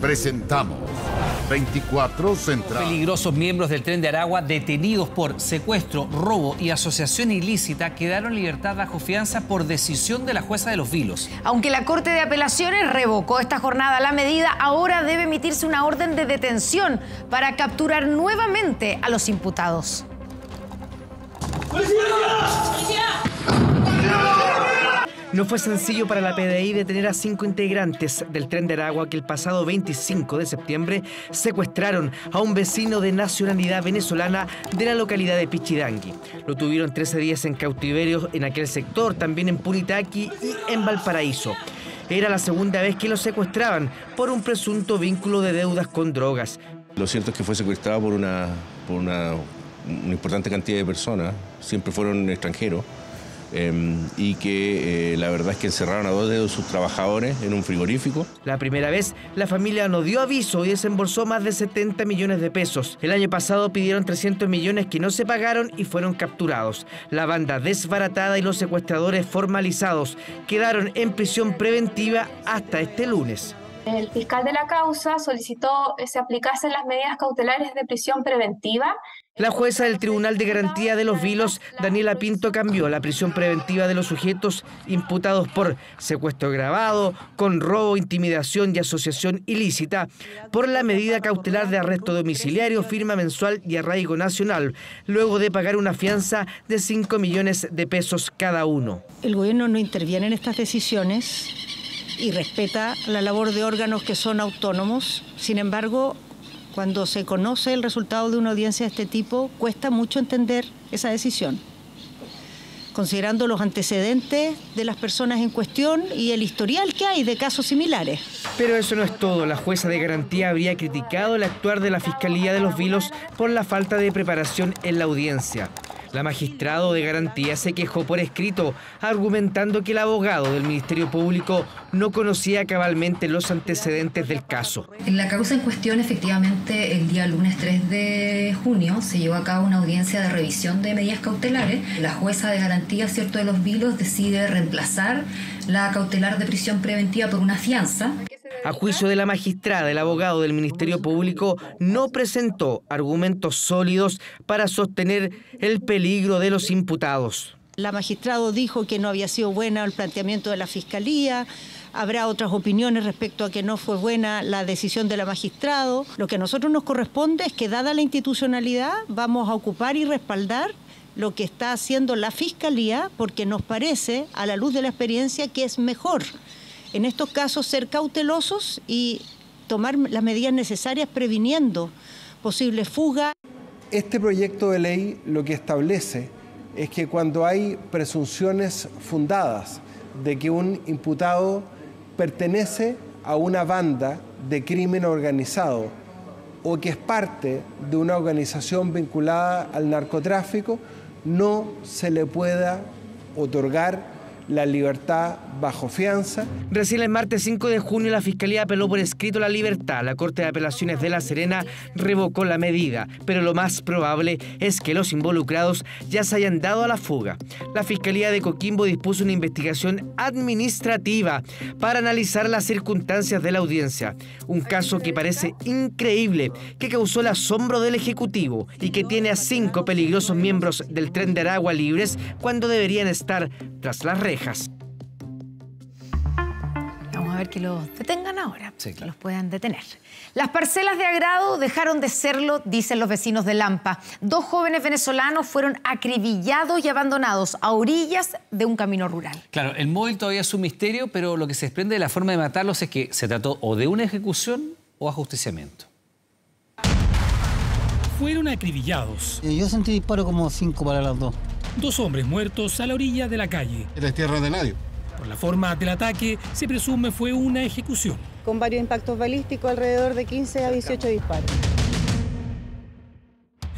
Presentamos 24 Central. Peligrosos miembros del Tren de Aragua detenidos por secuestro, robo y asociación ilícita quedaron en libertad bajo fianza por decisión de la jueza de Los Vilos. Aunque la Corte de Apelaciones revocó esta jornada la medida, ahora debe emitirse una orden de detención para capturar nuevamente a los imputados. ¡Policía! ¡Policía! No fue sencillo para la PDI detener a 5 integrantes del Tren de Aragua que el pasado 25 de septiembre secuestraron a un vecino de nacionalidad venezolana de la localidad de Pichidangui. Lo tuvieron 13 días en cautiverio en aquel sector, también en Punitaqui y en Valparaíso. Era la segunda vez que los secuestraban por un presunto vínculo de deudas con drogas. Lo cierto es que fue secuestrado por una importante cantidad de personas, siempre fueron extranjeros. Y que la verdad es que encerraron a 2 de sus trabajadores en un frigorífico. La primera vez, la familia no dio aviso y desembolsó más de 70 millones de pesos. El año pasado pidieron 300 millones que no se pagaron y fueron capturados. La banda desbaratada y los secuestradores formalizados quedaron en prisión preventiva hasta este lunes. El fiscal de la causa solicitó que se aplicasen las medidas cautelares de prisión preventiva. La jueza del Tribunal de Garantía de Los Vilos, Daniela Pinto, cambió la prisión preventiva de los sujetos imputados por secuestro agravado, con robo, intimidación y asociación ilícita, por la medida cautelar de arresto domiciliario, firma mensual y arraigo nacional, luego de pagar una fianza de 5 millones de pesos cada uno. El gobierno no interviene en estas decisiones y respeta la labor de órganos que son autónomos. Sin embargo, cuando se conoce el resultado de una audiencia de este tipo, cuesta mucho entender esa decisión, considerando los antecedentes de las personas en cuestión y el historial que hay de casos similares. Pero eso no es todo. La jueza de garantía habría criticado el actuar de la Fiscalía de Los Vilos por la falta de preparación en la audiencia. La magistrada de garantía se quejó por escrito, argumentando que el abogado del Ministerio Público no conocía cabalmente los antecedentes del caso. En la causa en cuestión, efectivamente, el día lunes 3 de junio se llevó a cabo una audiencia de revisión de medidas cautelares. La jueza de garantía, cierto, de Los Vilos decide reemplazar la cautelar de prisión preventiva por una fianza. A juicio de la magistrada, el abogado del Ministerio Público no presentó argumentos sólidos para sostener el peligro de los imputados. La magistrada dijo que no había sido buena el planteamiento de la Fiscalía, habrá otras opiniones respecto a que no fue buena la decisión de la magistrada. Lo que a nosotros nos corresponde es que, dada la institucionalidad, vamos a ocupar y respaldar lo que está haciendo la Fiscalía, porque nos parece, a la luz de la experiencia, que es mejor en estos casos ser cautelosos y tomar las medidas necesarias previniendo posibles fugas. Este proyecto de ley lo que establece es que cuando hay presunciones fundadas de que un imputado pertenece a una banda de crimen organizado o que es parte de una organización vinculada al narcotráfico, no se le pueda otorgar la libertad bajo fianza. Recién el martes 5 de junio la Fiscalía apeló por escrito la libertad. La Corte de Apelaciones de La Serena revocó la medida, pero lo más probable es que los involucrados ya se hayan dado a la fuga. La Fiscalía de Coquimbo dispuso una investigación administrativa para analizar las circunstancias de la audiencia. Un caso que parece increíble, que causó el asombro del Ejecutivo y que tiene a 5 peligrosos miembros del Tren de Aragua libres cuando deberían estar tras las rejas. Vamos a ver que los detengan ahora, sí, claro, que los puedan detener. Las parcelas de agrado dejaron de serlo, dicen los vecinos de Lampa. 2 jóvenes venezolanos fueron acribillados y abandonados a orillas de un camino rural. Claro, el móvil todavía es un misterio, pero lo que se desprende de la forma de matarlos es que se trató o de una ejecución o ajusticiamiento. Fueron acribillados. Yo sentí disparo como 5 para las 2. 2 hombres muertos a la orilla de la calle. Era tierra de nadie. Por la forma del ataque, se presume fue una ejecución. Con varios impactos balísticos, alrededor de 15 a 18 disparos.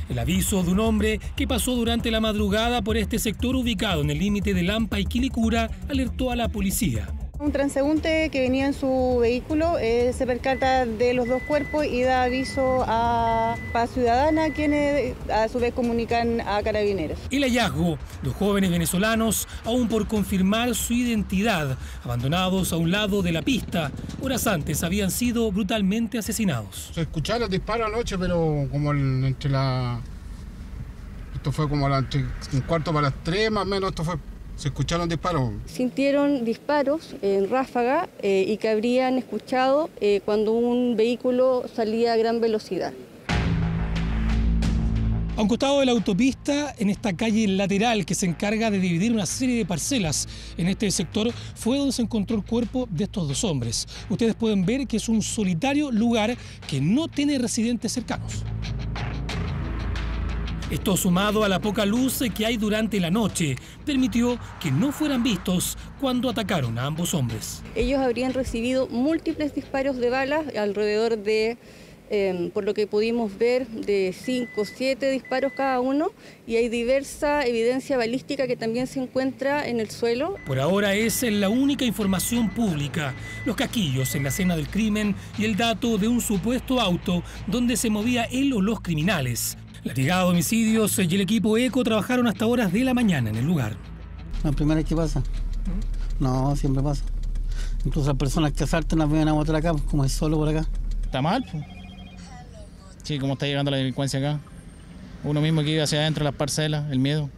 El aviso de un hombre que pasó durante la madrugada por este sector ubicado en el límite de Lampa y Quilicura alertó a la policía. Un transeúnte que venía en su vehículo se percata de los dos cuerpos y da aviso a Paz Ciudadana, quienes a su vez comunican a Carabineros. El hallazgo, dos jóvenes venezolanos, aún por confirmar su identidad, abandonados a un lado de la pista, horas antes habían sido brutalmente asesinados. Se escucharon disparos anoche, pero como esto fue como entre un cuarto para las 3, más o menos, esto fue. ¿Se escucharon disparos? Sintieron disparos en ráfaga y que habrían escuchado cuando un vehículo salía a gran velocidad. A un costado de la autopista, en esta calle lateral que se encarga de dividir una serie de parcelas en este sector, fue donde se encontró el cuerpo de estos dos hombres. Ustedes pueden ver que es un solitario lugar que no tiene residentes cercanos. Esto, sumado a la poca luz que hay durante la noche, permitió que no fueran vistos cuando atacaron a ambos hombres. Ellos habrían recibido múltiples disparos de balas, alrededor de, por lo que pudimos ver, de 5 o 7 disparos cada uno, y hay diversa evidencia balística que también se encuentra en el suelo. Por ahora es la única información pública, los casquillos en la escena del crimen y el dato de un supuesto auto donde se movía él o los criminales. La brigada de homicidios y el equipo ECO trabajaron hasta horas de la mañana en el lugar. La primera vez que pasa. No, siempre pasa. Incluso las personas que asaltan las vienen a botar acá, como es solo por acá. Está mal, pues. Sí, como está llegando la delincuencia acá. Uno mismo que vive hacia adentro de las parcelas, el miedo.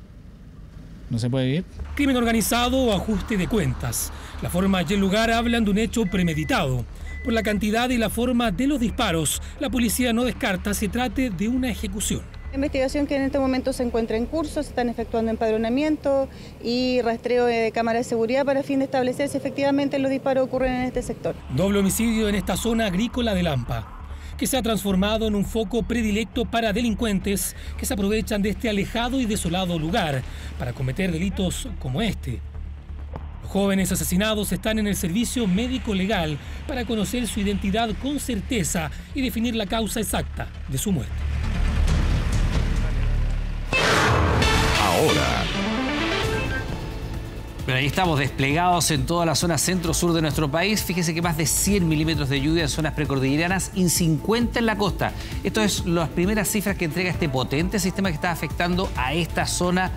No se puede vivir. Crimen organizado o ajuste de cuentas. La forma y el lugar hablan de un hecho premeditado. Por la cantidad y la forma de los disparos, la policía no descarta se trate de una ejecución. La investigación que en este momento se encuentra en curso, se están efectuando empadronamiento y rastreo de cámara de seguridad para fin de establecer si efectivamente los disparos ocurren en este sector. Doble homicidio en esta zona agrícola de Lampa, que se ha transformado en un foco predilecto para delincuentes que se aprovechan de este alejado y desolado lugar para cometer delitos como este. Los jóvenes asesinados están en el servicio médico legal para conocer su identidad con certeza y definir la causa exacta de su muerte. Ahora. Bueno, ahí estamos desplegados en toda la zona centro-sur de nuestro país. Fíjese que más de 100 milímetros de lluvia en zonas precordilleranas y 50 en la costa. Esto es las primeras cifras que entrega este potente sistema que está afectando a esta zona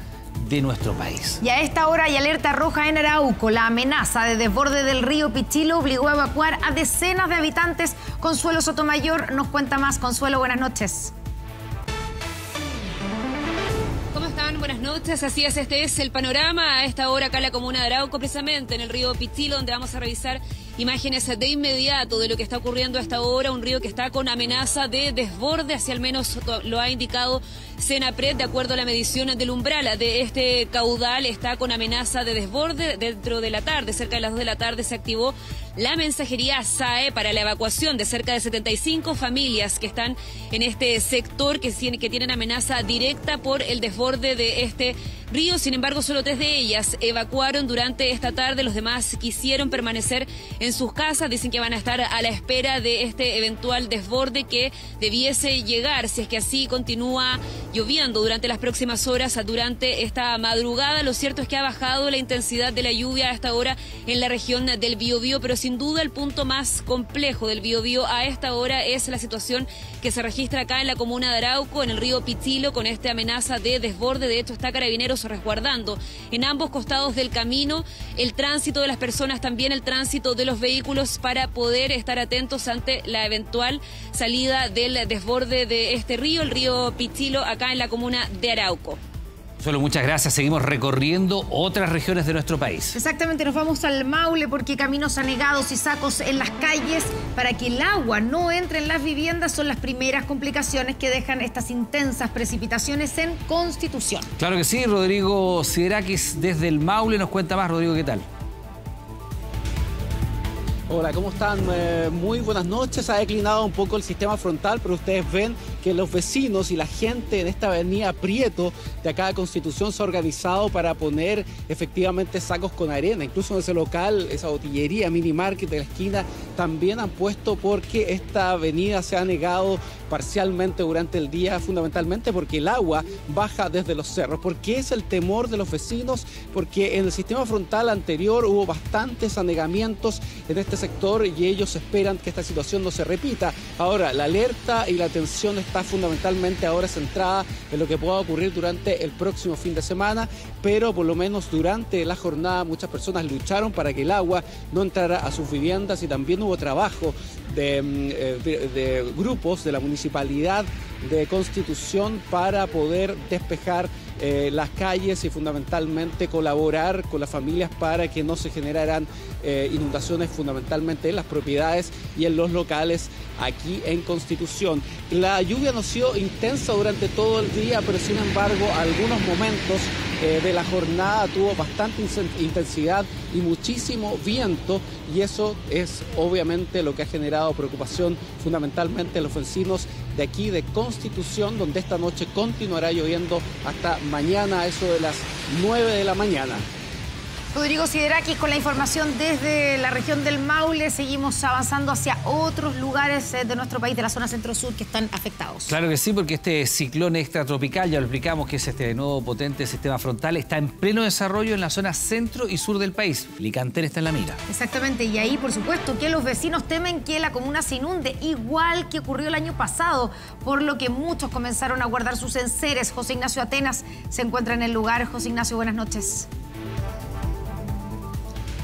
de nuestro país. Y a esta hora hay alerta roja en Arauco. La amenaza de desborde del río Pichilo obligó a evacuar a decenas de habitantes. Consuelo Sotomayor nos cuenta más. Consuelo, buenas noches. Buenas noches, así es, este es el panorama a esta hora acá en la comuna de Arauco, precisamente en el río Pichilo, donde vamos a revisar imágenes de inmediato de lo que está ocurriendo a esta hora, un río que está con amenaza de desborde, así al menos lo ha indicado Senapred, de acuerdo a la medición del umbral de este caudal, está con amenaza de desborde. Dentro de la tarde, cerca de las 2 de la tarde, se activó la mensajería SAE para la evacuación de cerca de 75 familias que están en este sector, que tienen amenaza directa por el desborde de este río. Sin embargo, solo 3 de ellas evacuaron durante esta tarde, los demás quisieron permanecer en sus casas. Dicen que van a estar a la espera de este eventual desborde que debiese llegar, si es que así continúa lloviendo durante las próximas horas, durante esta madrugada. Lo cierto es que ha bajado la intensidad de la lluvia a esta hora en la región del Biobío, pero sin duda el punto más complejo del Biobío a esta hora es la situación que se registra acá en la comuna de Arauco, en el río Pichilo, con esta amenaza de desborde. De hecho, está Carabineros resguardando en ambos costados del camino el tránsito de las personas, también el tránsito de los vehículos, para poder estar atentos ante la eventual salida del desborde de este río, el río Pichilo, acá en la comuna de Arauco. Solo muchas gracias. Seguimos recorriendo otras regiones de nuestro país. Exactamente, nos vamos al Maule porque caminos anegados y sacos en las calles para que el agua no entre en las viviendas son las primeras complicaciones que dejan estas intensas precipitaciones en Constitución. Claro que sí, Rodrigo Siderakis desde el Maule nos cuenta más. Rodrigo, ¿qué tal? Hola, ¿cómo están? Muy buenas noches. Ha declinado un poco el sistema frontal, pero ustedes ven que los vecinos y la gente de esta avenida Prieto de acá de Constitución se ha organizado para poner efectivamente sacos con arena. Incluso en ese local, esa botillería mini market de la esquina, también han puesto, porque esta avenida se ha negado parcialmente durante el día, fundamentalmente porque el agua baja desde los cerros, porque es el temor de los vecinos, porque en el sistema frontal anterior hubo bastantes anegamientos en este sector y ellos esperan que esta situación no se repita. Ahora, la alerta y la atención está fundamentalmente ahora centrada en lo que pueda ocurrir durante el próximo fin de semana, pero por lo menos durante la jornada muchas personas lucharon para que el agua no entrara a sus viviendas y también hubo trabajo de grupos de la Municipalidad de Constitución para poder despejar las calles y fundamentalmente colaborar con las familias para que no se generaran inundaciones fundamentalmente en las propiedades y en los locales aquí en Constitución. La lluvia no ha sido intensa durante todo el día, pero sin embargo algunos momentos de la jornada tuvo bastante intensidad y muchísimo viento, y eso es obviamente lo que ha generado preocupación fundamentalmente en los vecinos de aquí de Constitución, donde esta noche continuará lloviendo hasta mañana a eso de las 9 de la mañana. Rodrigo Siderakis con la información desde la región del Maule. Seguimos avanzando hacia otros lugares de nuestro país, de la zona centro-sur, que están afectados. Claro que sí, porque este ciclón extratropical, ya lo explicamos, que es este nuevo potente sistema frontal, está en pleno desarrollo en la zona centro y sur del país. Licantén está en la mira. Exactamente, y ahí, por supuesto, que los vecinos temen que la comuna se inunde, igual que ocurrió el año pasado, por lo que muchos comenzaron a guardar sus enseres. José Ignacio Atenas se encuentra en el lugar. José Ignacio, buenas noches.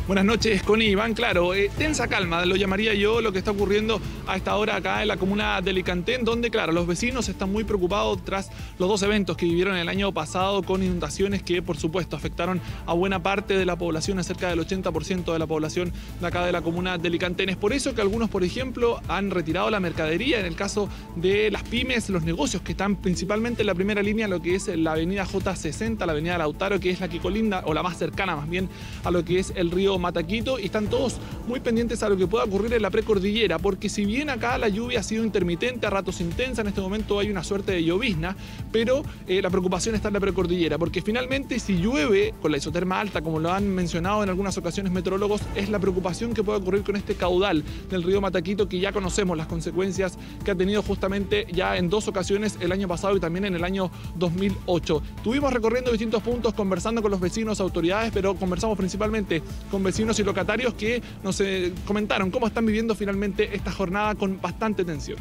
Buenas noches, Connie, Iván. Claro, tensa calma, lo llamaría yo, lo que está ocurriendo a esta hora acá en la comuna de Licantén, donde, claro, los vecinos están muy preocupados tras los dos eventos que vivieron el año pasado con inundaciones que, por supuesto, afectaron a buena parte de la población, a cerca del 80% de la población de acá de la comuna de Licantén. Es por eso que algunos, por ejemplo, han retirado la mercadería. En el caso de las pymes, los negocios que están principalmente en la primera línea, lo que es la avenida J60, la avenida Lautaro, que es la que colinda, o la más cercana más bien, a lo que es el río Mataquito, y están todos muy pendientes a lo que pueda ocurrir en la precordillera, porque si bien acá la lluvia ha sido intermitente, a ratos intensa, en este momento hay una suerte de llovizna, pero la preocupación está en la precordillera, porque finalmente si llueve con la isoterma alta, como lo han mencionado en algunas ocasiones meteorólogos, es la preocupación que puede ocurrir con este caudal del río Mataquito, que ya conocemos las consecuencias que ha tenido justamente ya en dos ocasiones, el año pasado y también en el año 2008. Estuvimos recorriendo distintos puntos, conversando con los vecinos, autoridades, pero conversamos principalmente con vecinos y locatarios que nos comentaron cómo están viviendo finalmente esta jornada con bastante tensión.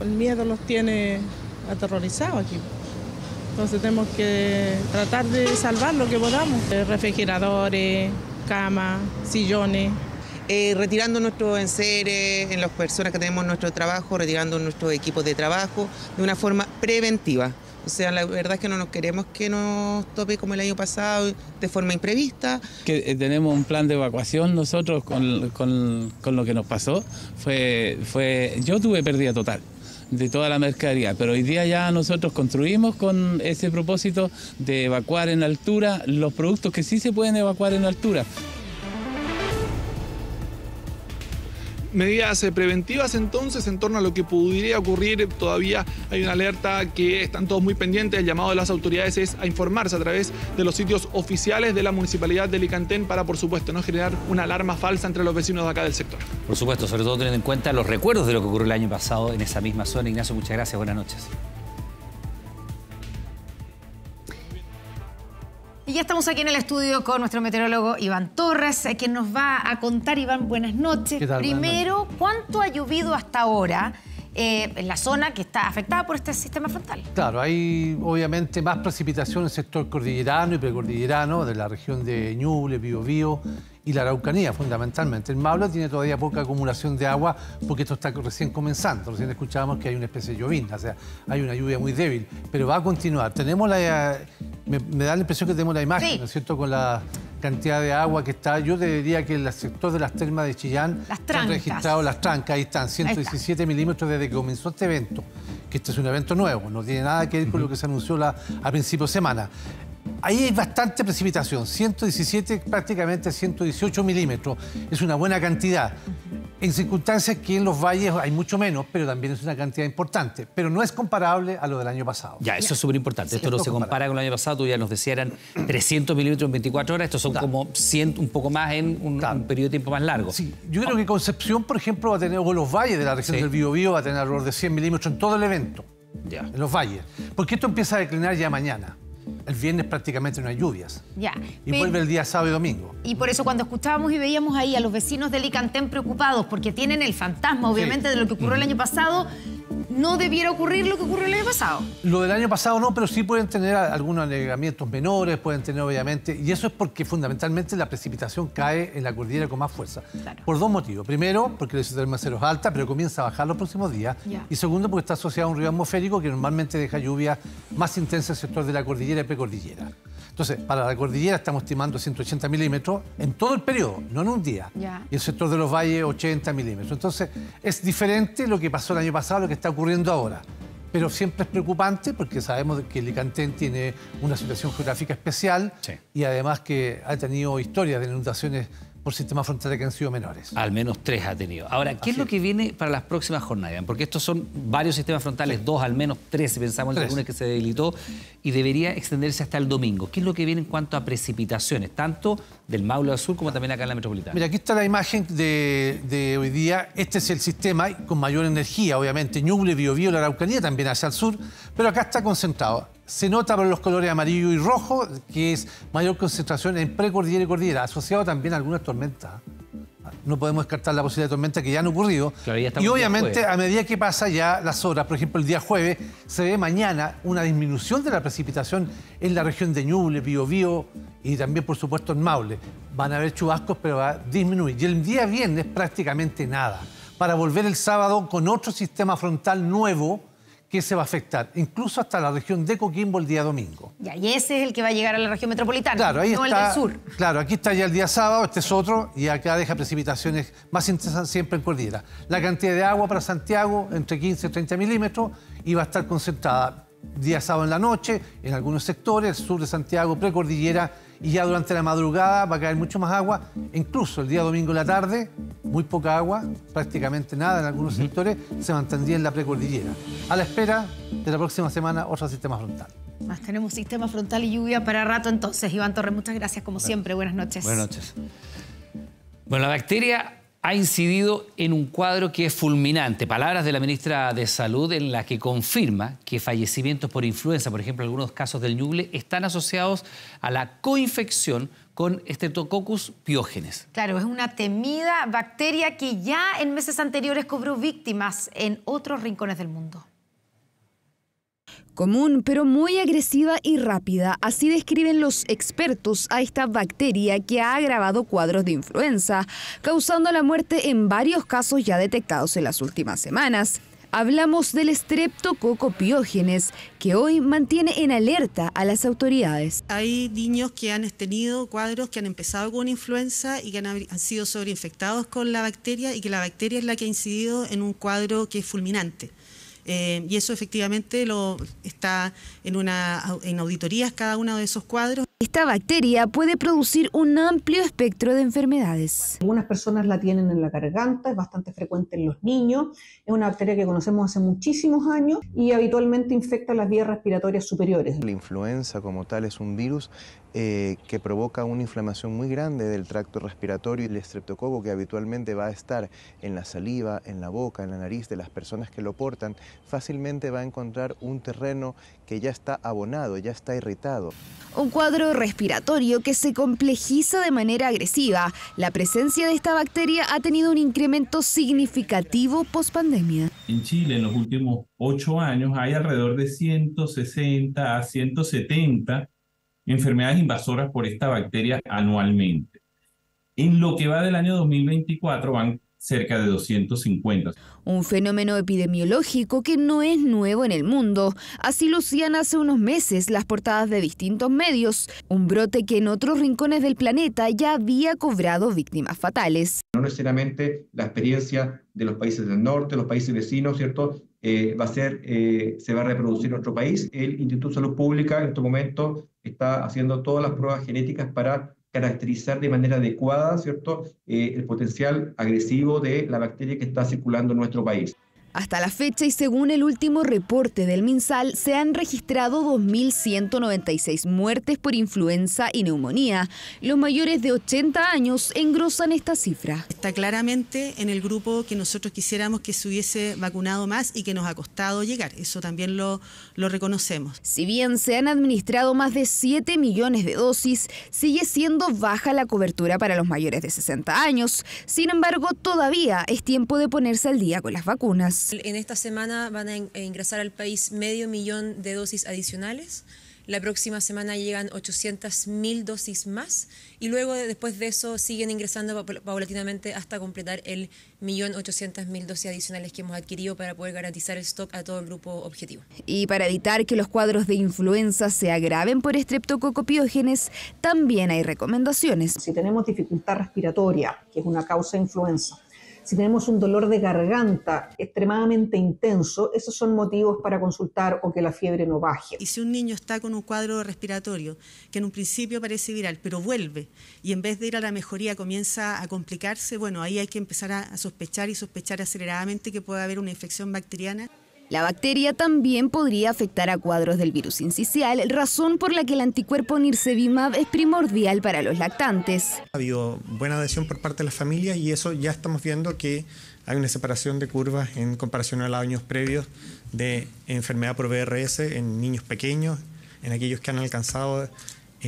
El miedo los tiene aterrorizados aquí, entonces tenemos que tratar de salvar lo que podamos. Refrigeradores, camas, sillones. Retirando nuestros enseres en las personas que tenemos nuestro trabajo, retirando nuestros equipos de trabajo de una forma preventiva. O sea, la verdad es que no nos queremos que nos tope como el año pasado, de forma imprevista. Que tenemos un plan de evacuación nosotros con lo que nos pasó. Yo tuve pérdida total de toda la mercadería, pero hoy día ya nosotros construimos con ese propósito de evacuar en altura los productos que sí se pueden evacuar en altura. Medidas preventivas entonces en torno a lo que pudiera ocurrir. Todavía hay una alerta que están todos muy pendientes. El llamado de las autoridades es a informarse a través de los sitios oficiales de la Municipalidad de Licantén para, por supuesto, no generar una alarma falsa entre los vecinos de acá del sector. Por supuesto, sobre todo teniendo en cuenta los recuerdos de lo que ocurrió el año pasado en esa misma zona. Ignacio, muchas gracias. Buenas noches. Y ya estamos aquí en el estudio con nuestro meteorólogo Iván Torres, quien nos va a contar. Iván, buenas noches. ¿Qué tal? Primero, ¿cuánto ha llovido hasta ahora en la zona que está afectada por este sistema frontal? Claro, hay obviamente más precipitación en el sector cordillerano y precordillerano de la región de Ñuble, Biobío y la Araucanía, fundamentalmente. El Maule tiene todavía poca acumulación de agua porque esto está recién comenzando. Recién escuchábamos que hay una especie de llovizna, o sea, hay una lluvia muy débil, pero va a continuar. Tenemos la... Me da la impresión que tenemos la imagen, sí, ¿no es cierto?, con la cantidad de agua que está. Yo te diría que en el sector de las termas de Chillán se han registrado las trancas, ahí están, 117 milímetros desde que comenzó este evento, que este es un evento nuevo, no tiene nada que ver con lo que se anunció a principios de semana. Ahí hay bastante precipitación, 117, prácticamente 118 milímetros. Es una buena cantidad. En circunstancias que en los valles hay mucho menos, pero también es una cantidad importante. Pero no es comparable a lo del año pasado. Ya, eso es súper importante. Sí, esto no se compara con el año pasado. Tú ya nos decías, eran 300 milímetros en 24 horas. Estos son como 100, un poco más en un periodo de tiempo más largo. Sí, yo creo que Concepción, por ejemplo, va a tener, o los valles de la región del Biobío, va a tener alrededor de 100 milímetros en todo el evento. Ya. En los valles. Porque esto empieza a declinar ya mañana. El viernes prácticamente no hay lluvias. Ya. Y vuelve el día sábado y domingo. Y por eso cuando escuchábamos y veíamos ahí a los vecinos de Licantén preocupados, porque tienen el fantasma, obviamente, de lo que ocurrió el año pasado, ¿no debiera ocurrir lo que ocurrió el año pasado? Lo del año pasado no, pero sí pueden tener algunos anegamientos menores, pueden tener obviamente... Y eso es porque fundamentalmente la precipitación cae en la cordillera con más fuerza. Claro. Por dos motivos. Primero, porque la isotérmica cero es alta, pero comienza a bajar los próximos días. Yeah. Y segundo, porque está asociado a un río atmosférico que normalmente deja lluvias más intensas en el sector de la cordillera y precordillera. Entonces, para la cordillera estamos estimando 180 milímetros en todo el periodo, no en un día. Yeah. Y el sector de los valles, 80 milímetros. Entonces, es diferente lo que pasó el año pasado a lo que está ocurriendo ahora. Pero siempre es preocupante porque sabemos que Licantén tiene una situación geográfica especial y además que ha tenido historias de inundaciones por sistemas fronterizos que han sido menores. Al menos tres ha tenido. Ahora, ¿qué es lo que viene para las próximas jornadas? Porque estos son varios sistemas frontales, dos al menos, tres, si pensamos en el lunes que se debilitó, y debería extenderse hasta el domingo. ¿Qué es lo que viene en cuanto a precipitaciones, tanto del Maule al sur como también acá en la metropolitana? Mira, aquí está la imagen de hoy día. Este es el sistema con mayor energía, obviamente. Ñuble, Biobío, la Araucanía, también hacia el sur, pero acá está concentrado. Se nota por los colores amarillo y rojo, que es mayor concentración en precordillera y cordillera, asociado también a algunas tormentas. No podemos descartar la posibilidad de tormentas que ya han ocurrido. Claro, ya y obviamente, a medida que pasa ya las horas, por ejemplo, el día jueves, se ve mañana una disminución de la precipitación en la región de Ñuble, Biobío y también, por supuesto, en Maule. Van a haber chubascos, pero va a disminuir. Y el día viernes prácticamente nada. Para volver el sábado con otro sistema frontal nuevo, que se va a afectar, incluso hasta la región de Coquimbo el día domingo. Ya, y ese es el que va a llegar a la región metropolitana, claro, ahí no está, el del sur. Claro, aquí está ya el día sábado, este es otro, y acá deja precipitaciones más intensas siempre en cordillera. La cantidad de agua para Santiago, entre 15 y 30 milímetros, y va a estar concentrada día sábado en la noche, en algunos sectores, sur de Santiago, precordillera, y ya durante la madrugada va a caer mucho más agua, incluso el día domingo en la tarde, muy poca agua, prácticamente nada en algunos sectores, se mantendría en la precordillera. A la espera de la próxima semana, otro sistema frontal. Más tenemos sistema frontal y lluvia para rato entonces. Iván Torres, muchas gracias como siempre, buenas noches. Buenas noches. Bueno, la bacteria ha incidido en un cuadro que es fulminante. Palabras de la ministra de Salud en la que confirma que fallecimientos por influenza, por ejemplo, algunos casos del Ñuble, están asociados a la coinfección con Streptococcus piógenes. Claro, es una temida bacteria que ya en meses anteriores cobró víctimas en otros rincones del mundo. Común, pero muy agresiva y rápida. Así describen los expertos a esta bacteria que ha agravado cuadros de influenza, causando la muerte en varios casos ya detectados en las últimas semanas. Hablamos del Streptococcus piógenes, que hoy mantiene en alerta a las autoridades. Hay niños que han tenido cuadros que han empezado con influenza y que han sido sobreinfectados con la bacteria y que la bacteria es la que ha incidido en un cuadro que es fulminante. Y eso efectivamente está en auditorías cada uno de esos cuadros. Esta bacteria puede producir un amplio espectro de enfermedades. Algunas personas la tienen en la garganta, es bastante frecuente en los niños. Es una bacteria que conocemos hace muchísimos años y habitualmente infecta las vías respiratorias superiores. La influenza como tal es un virus que provoca una inflamación muy grande del tracto respiratorio y el estreptococo que habitualmente va a estar en la saliva, en la boca, en la nariz de las personas que lo portan, fácilmente va a encontrar un terreno que ya está abonado, ya está irritado. Un cuadro respiratorio que se complejiza de manera agresiva. La presencia de esta bacteria ha tenido un incremento significativo pospandemia. En Chile en los últimos 8 años hay alrededor de 160 a 170 enfermedades invasoras por esta bacteria anualmente. En lo que va del año 2024 van cerca de 250. Un fenómeno epidemiológico que no es nuevo en el mundo. Así lucían hace unos meses las portadas de distintos medios. Un brote que en otros rincones del planeta ya había cobrado víctimas fatales. No necesariamente la experiencia de los países del norte, los países vecinos, ¿cierto? Se va a reproducir en nuestro país. El Instituto de Salud Pública en este momento está haciendo todas las pruebas genéticas para caracterizar de manera adecuada, ¿cierto?, el potencial agresivo de la bacteria que está circulando en nuestro país. Hasta la fecha y según el último reporte del MinSal, se han registrado 2.196 muertes por influenza y neumonía. Los mayores de 80 años engrosan esta cifra. Está claramente en el grupo que nosotros quisiéramos que se hubiese vacunado más y que nos ha costado llegar. Eso también lo reconocemos. Si bien se han administrado más de 7 millones de dosis, sigue siendo baja la cobertura para los mayores de 60 años. Sin embargo, todavía es tiempo de ponerse al día con las vacunas. En esta semana van a ingresar al país 500.000 de dosis adicionales. La próxima semana llegan 800.000 dosis más y luego después de eso siguen ingresando paulatinamente hasta completar el 1.800.000 dosis adicionales que hemos adquirido para poder garantizar el stock a todo el grupo objetivo. Y para evitar que los cuadros de influenza se agraven por estreptococopiógenes, también hay recomendaciones. Si tenemos dificultad respiratoria, que es una causa de influenza, si tenemos un dolor de garganta extremadamente intenso, esos son motivos para consultar o que la fiebre no baje. Y si un niño está con un cuadro respiratorio que en un principio parece viral, pero vuelve y en vez de ir a la mejoría comienza a complicarse, bueno, ahí hay que empezar a sospechar y sospechar aceleradamente que puede haber una infección bacteriana. La bacteria también podría afectar a cuadros del virus incisional, razón por la que el anticuerpo nirsevimab es primordial para los lactantes. Ha habido buena adhesión por parte de las familias y eso ya estamos viendo que hay una separación de curvas en comparación a los años previos de enfermedad por VRS en niños pequeños, en aquellos que han alcanzado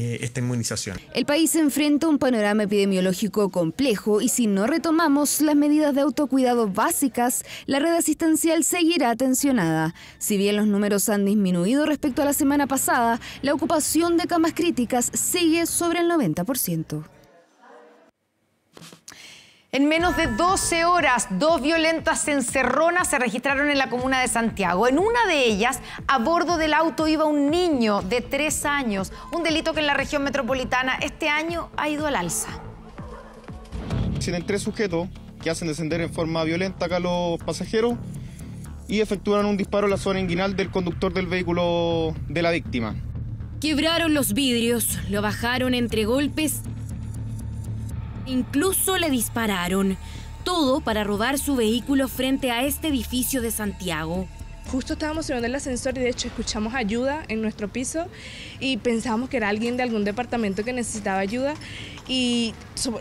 esta inmunización. El país enfrenta un panorama epidemiológico complejo y si no retomamos las medidas de autocuidado básicas, la red asistencial seguirá tensionada. Si bien los números han disminuido respecto a la semana pasada, la ocupación de camas críticas sigue sobre el 90%. En menos de 12 horas, 2 violentas encerronas se registraron en la comuna de Santiago. En una de ellas, a bordo del auto iba un niño de 3 años, un delito que en la región metropolitana este año ha ido al alza. Tienen 3 sujetos que hacen descender en forma violenta acá a los pasajeros y efectúan un disparo a la zona inguinal del conductor del vehículo de la víctima. Quebraron los vidrios, lo bajaron entre golpes. Incluso le dispararon. Todo para robar su vehículo frente a este edificio de Santiago. Justo estábamos subiendo el ascensor y de hecho escuchamos ayuda en nuestro piso y pensábamos que era alguien de algún departamento que necesitaba ayuda y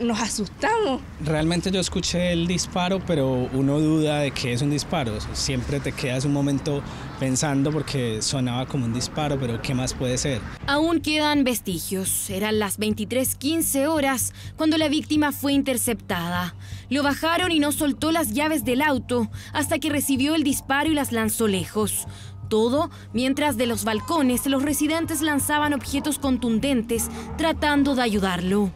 nos asustamos. Realmente yo escuché el disparo, pero uno duda de qué es un disparo. Siempre te quedas un momento pensando porque sonaba como un disparo, pero ¿qué más puede ser? Aún quedan vestigios. Eran las 23:15 horas cuando la víctima fue interceptada. Lo bajaron y no soltó las llaves del auto hasta que recibió el disparo y las lanzó lejos. Todo mientras de los balcones los residentes lanzaban objetos contundentes tratando de ayudarlo.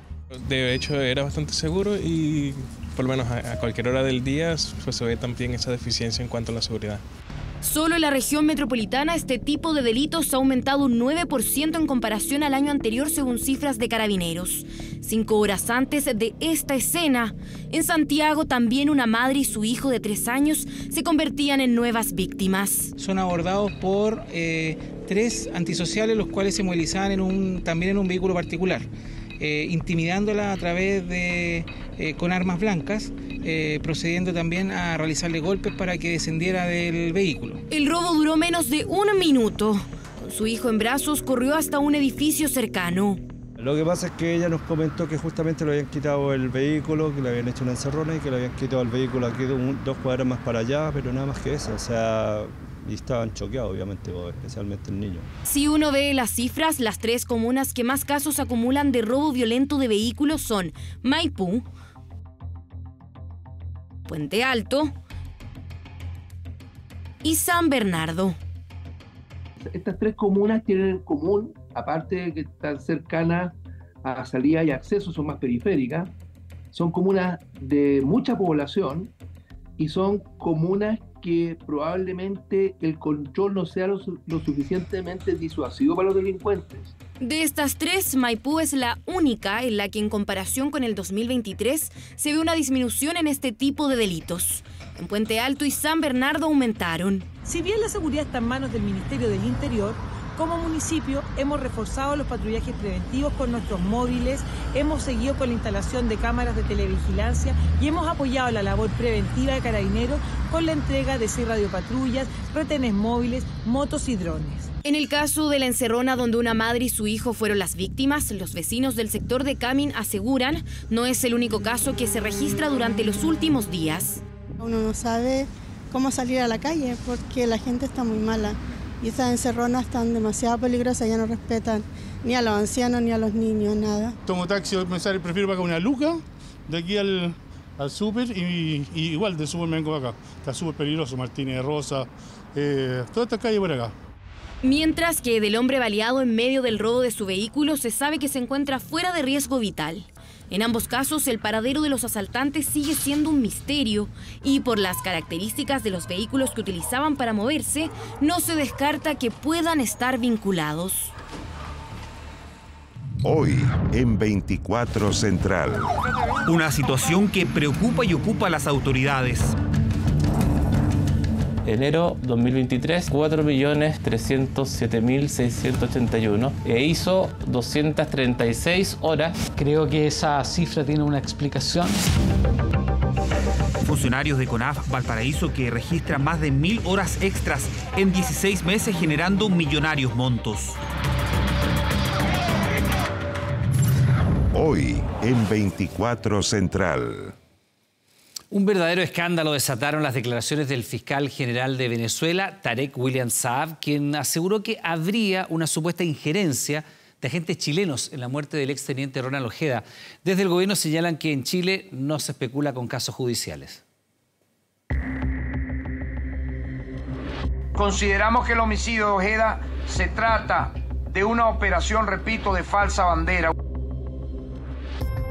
De hecho era bastante seguro y por lo menos a cualquier hora del día pues, se ve también esa deficiencia en cuanto a la seguridad. Solo en la región metropolitana este tipo de delitos ha aumentado un 9% en comparación al año anterior según cifras de Carabineros. 5 horas antes de esta escena, en Santiago también una madre y su hijo de 3 años se convertían en nuevas víctimas. Son abordados por 3 antisociales los cuales se movilizaban también en un vehículo particular, intimidándola a través de con armas blancas, procediendo también a realizarle golpes para que descendiera del vehículo. El robo duró menos de un minuto. Con su hijo en brazos corrió hasta un edificio cercano. Lo que pasa es que ella nos comentó que justamente le habían quitado el vehículo, que le habían hecho una encerrona y que le habían quitado el vehículo aquí 2 cuadras más para allá, pero nada más que eso, o sea... Y estaban choqueados, obviamente, especialmente el niño. Si uno ve las cifras, las 3 comunas que más casos acumulan de robo violento de vehículos son Maipú, Puente Alto y San Bernardo. Estas 3 comunas tienen en común, aparte de que están cercanas a salida y acceso, son más periféricas, Son comunas de mucha población y son comunas que probablemente el control no sea lo suficientemente disuasivo para los delincuentes. De estas tres, Maipú es la única en la que, en comparación con el 2023, se ve una disminución en este tipo de delitos. En Puente Alto y San Bernardo aumentaron. Si bien la seguridad está en manos del Ministerio del Interior, como municipio hemos reforzado los patrullajes preventivos con nuestros móviles, hemos seguido con la instalación de cámaras de televigilancia y hemos apoyado la labor preventiva de carabineros con la entrega de 6 radiopatrullas, retenes móviles, motos y drones. En el caso de la encerrona donde una madre y su hijo fueron las víctimas, los vecinos del sector de Camin aseguran no es el único caso que se registra durante los últimos días. Uno no sabe cómo salir a la calle porque la gente está muy mala. Y esas encerronas están demasiado peligrosas, ya no respetan ni a los ancianos ni a los niños, nada. Tomo taxi, me sale, prefiero pagar una luca de aquí al súper y igual del súper me vengo acá. Está súper peligroso, Martínez Rosa, toda esta calle por acá. Mientras que del hombre baleado en medio del robo de su vehículo se sabe que se encuentra fuera de riesgo vital. En ambos casos, el paradero de los asaltantes sigue siendo un misterio y por las características de los vehículos que utilizaban para moverse, no se descarta que puedan estar vinculados. Hoy, en 24 Central. Una situación que preocupa y ocupa a las autoridades. Enero 2023, 4.307.681 e hizo 236 horas. Creo que esa cifra tiene una explicación. Funcionarios de CONAF Valparaíso que registran más de 1.000 horas extras en 16 meses generando millonarios montos. Hoy en 24 Central. Un verdadero escándalo desataron las declaraciones del fiscal general de Venezuela, Tarek William Saab, quien aseguró que habría una supuesta injerencia de agentes chilenos en la muerte del exteniente Ronald Ojeda. Desde el gobierno señalan que en Chile no se especula con casos judiciales. Consideramos que el homicidio de Ojeda se trata de una operación, repito, de falsa bandera.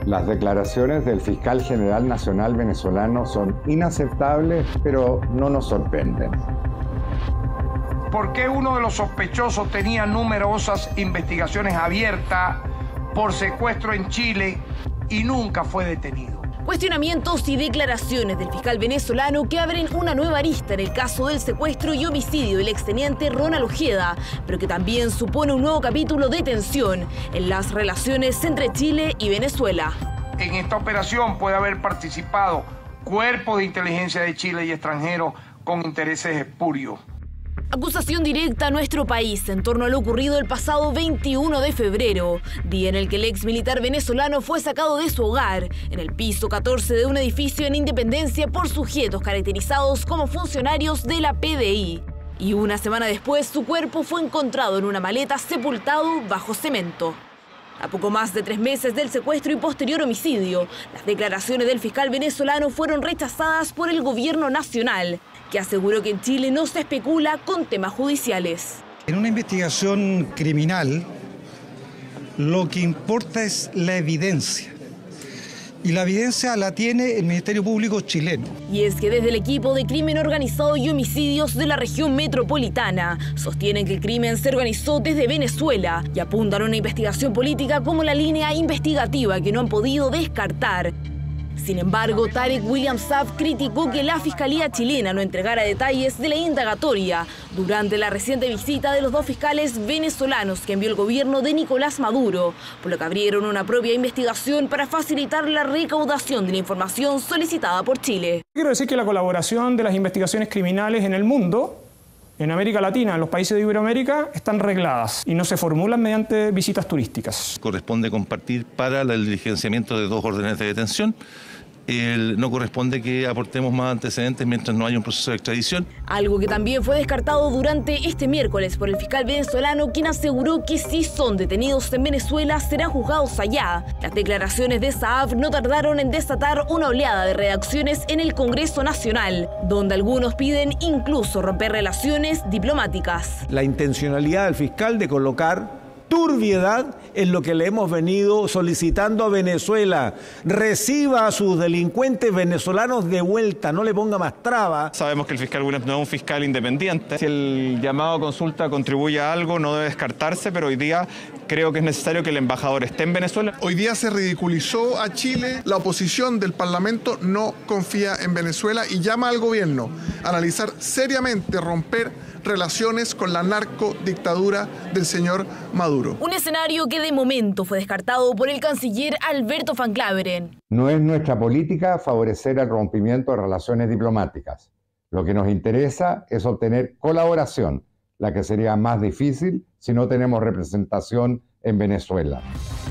Las declaraciones del fiscal general nacional venezolano son inaceptables, pero no nos sorprenden. ¿Por qué uno de los sospechosos tenía numerosas investigaciones abiertas por secuestro en Chile y nunca fue detenido? Cuestionamientos y declaraciones del fiscal venezolano que abren una nueva arista en el caso del secuestro y homicidio del exteniente Ronald Ojeda, pero que también supone un nuevo capítulo de tensión en las relaciones entre Chile y Venezuela. En esta operación puede haber participado cuerpos de inteligencia de Chile y extranjeros con intereses espurios. Acusación directa a nuestro país en torno a lo ocurrido el pasado 21 de febrero, día en el que el ex militar venezolano fue sacado de su hogar, en el piso 14 de un edificio en Independencia por sujetos caracterizados como funcionarios de la PDI. Y una semana después, su cuerpo fue encontrado en una maleta sepultado bajo cemento. A poco más de 3 meses del secuestro y posterior homicidio, las declaraciones del fiscal venezolano fueron rechazadas por el gobierno nacional, que aseguró que en Chile no se especula con temas judiciales. En una investigación criminal, lo que importa es la evidencia. Y la evidencia la tiene el Ministerio Público chileno. Y es que desde el equipo de crimen organizado y homicidios de la región metropolitana sostienen que el crimen se organizó desde Venezuela y apuntan a una investigación política como la línea investigativa que no han podido descartar. Sin embargo, Tarek William Saab criticó que la Fiscalía chilena no entregara detalles de la indagatoria durante la reciente visita de los 2 fiscales venezolanos que envió el gobierno de Nicolás Maduro, por lo que abrieron una propia investigación para facilitar la recaudación de la información solicitada por Chile. Quiero decir que la colaboración de las investigaciones criminales en el mundo, en América Latina, en los países de Iberoamérica, están regladas y no se formulan mediante visitas turísticas. Corresponde compartir para el diligenciamiento de 2 órdenes de detención. No corresponde que aportemos más antecedentes mientras no haya un proceso de extradición. Algo que también fue descartado durante este miércoles por el fiscal venezolano, quien aseguró que si son detenidos en Venezuela serán juzgados allá. Las declaraciones de Saab no tardaron en desatar una oleada de reacciones en el Congreso Nacional, donde algunos piden incluso romper relaciones diplomáticas. La intencionalidad del fiscal de colocar turbiedad es lo que le hemos venido solicitando a Venezuela. Reciba a sus delincuentes venezolanos de vuelta, no le ponga más trabas. Sabemos que el fiscal Williams no es un fiscal independiente. Si el llamado a consulta contribuye a algo, no debe descartarse, pero hoy día creo que es necesario que el embajador esté en Venezuela. Hoy día se ridiculizó a Chile, la oposición del Parlamento no confía en Venezuela y llama al gobierno a analizar seriamente romper relaciones con la narcodictadura del señor Maduro. Un escenario que de momento fue descartado por el canciller Alberto Van Claveren. No es nuestra política favorecer el rompimiento de relaciones diplomáticas. Lo que nos interesa es obtener colaboración, la que sería más difícil si no tenemos representación en Venezuela.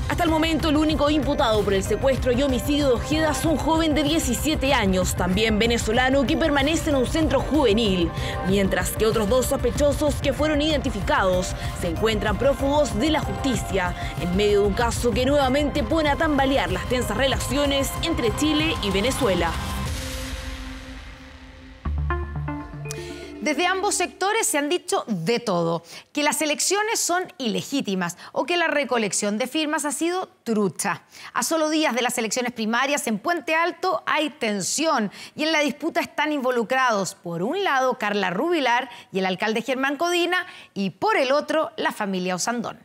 Hasta el momento, el único imputado por el secuestro y homicidio de Ojeda es un joven de 17 años, también venezolano, que permanece en un centro juvenil, mientras que otros dos sospechosos que fueron identificados se encuentran prófugos de la justicia, en medio de un caso que nuevamente pone a tambalear las tensas relaciones entre Chile y Venezuela. Desde ambos sectores se han dicho de todo, que las elecciones son ilegítimas o que la recolección de firmas ha sido trucha. A solo días de las elecciones primarias en Puente Alto hay tensión y en la disputa están involucrados, por un lado, Carla Rubilar y el alcalde Germán Codina y por el otro, la familia Osandón.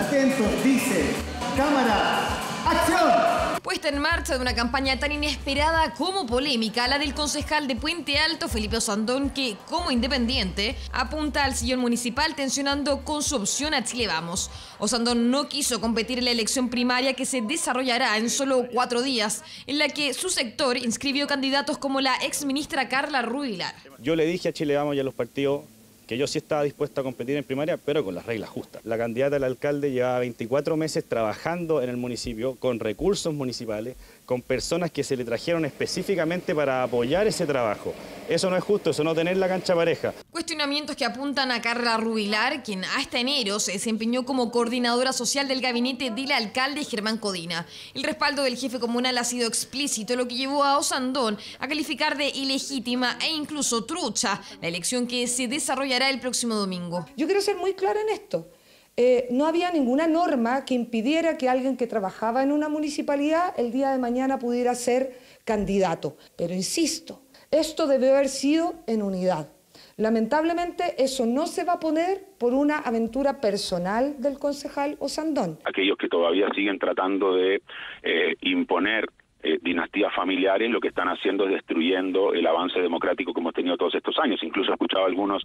Atentos, dice, cámara, acción. Puesta en marcha de una campaña tan inesperada como polémica, la del concejal de Puente Alto, Felipe Osandón, que, como independiente, apunta al sillón municipal tensionando con su opción a Chile Vamos. Osandón no quiso competir en la elección primaria que se desarrollará en solo 4 días, en la que su sector inscribió candidatos como la exministra Carla Rubilar. Yo le dije a Chile Vamos y a los partidos que yo sí estaba dispuesta a competir en primaria, pero con las reglas justas. La candidata al alcalde llevaba 24 meses trabajando en el municipio, con recursos municipales, con personas que se le trajeron específicamente para apoyar ese trabajo. Eso no es justo, eso no tener la cancha pareja. Cuestionamientos que apuntan a Carla Rubilar, quien hasta enero se desempeñó como coordinadora social del gabinete del alcalde Germán Codina. El respaldo del jefe comunal ha sido explícito, lo que llevó a Osandón a calificar de ilegítima e incluso trucha la elección que se desarrollará el próximo domingo. Yo quiero ser muy clara en esto. No había ninguna norma que impidiera que alguien que trabajaba en una municipalidad el día de mañana pudiera ser candidato. Pero insisto, esto debió haber sido en unidad. Lamentablemente eso no se va a poner por una aventura personal del concejal Osandón. Aquellos que todavía siguen tratando de imponer dinastías familiares, lo que están haciendo es destruyendo el avance democrático que hemos tenido todos estos años. Incluso he escuchado a algunos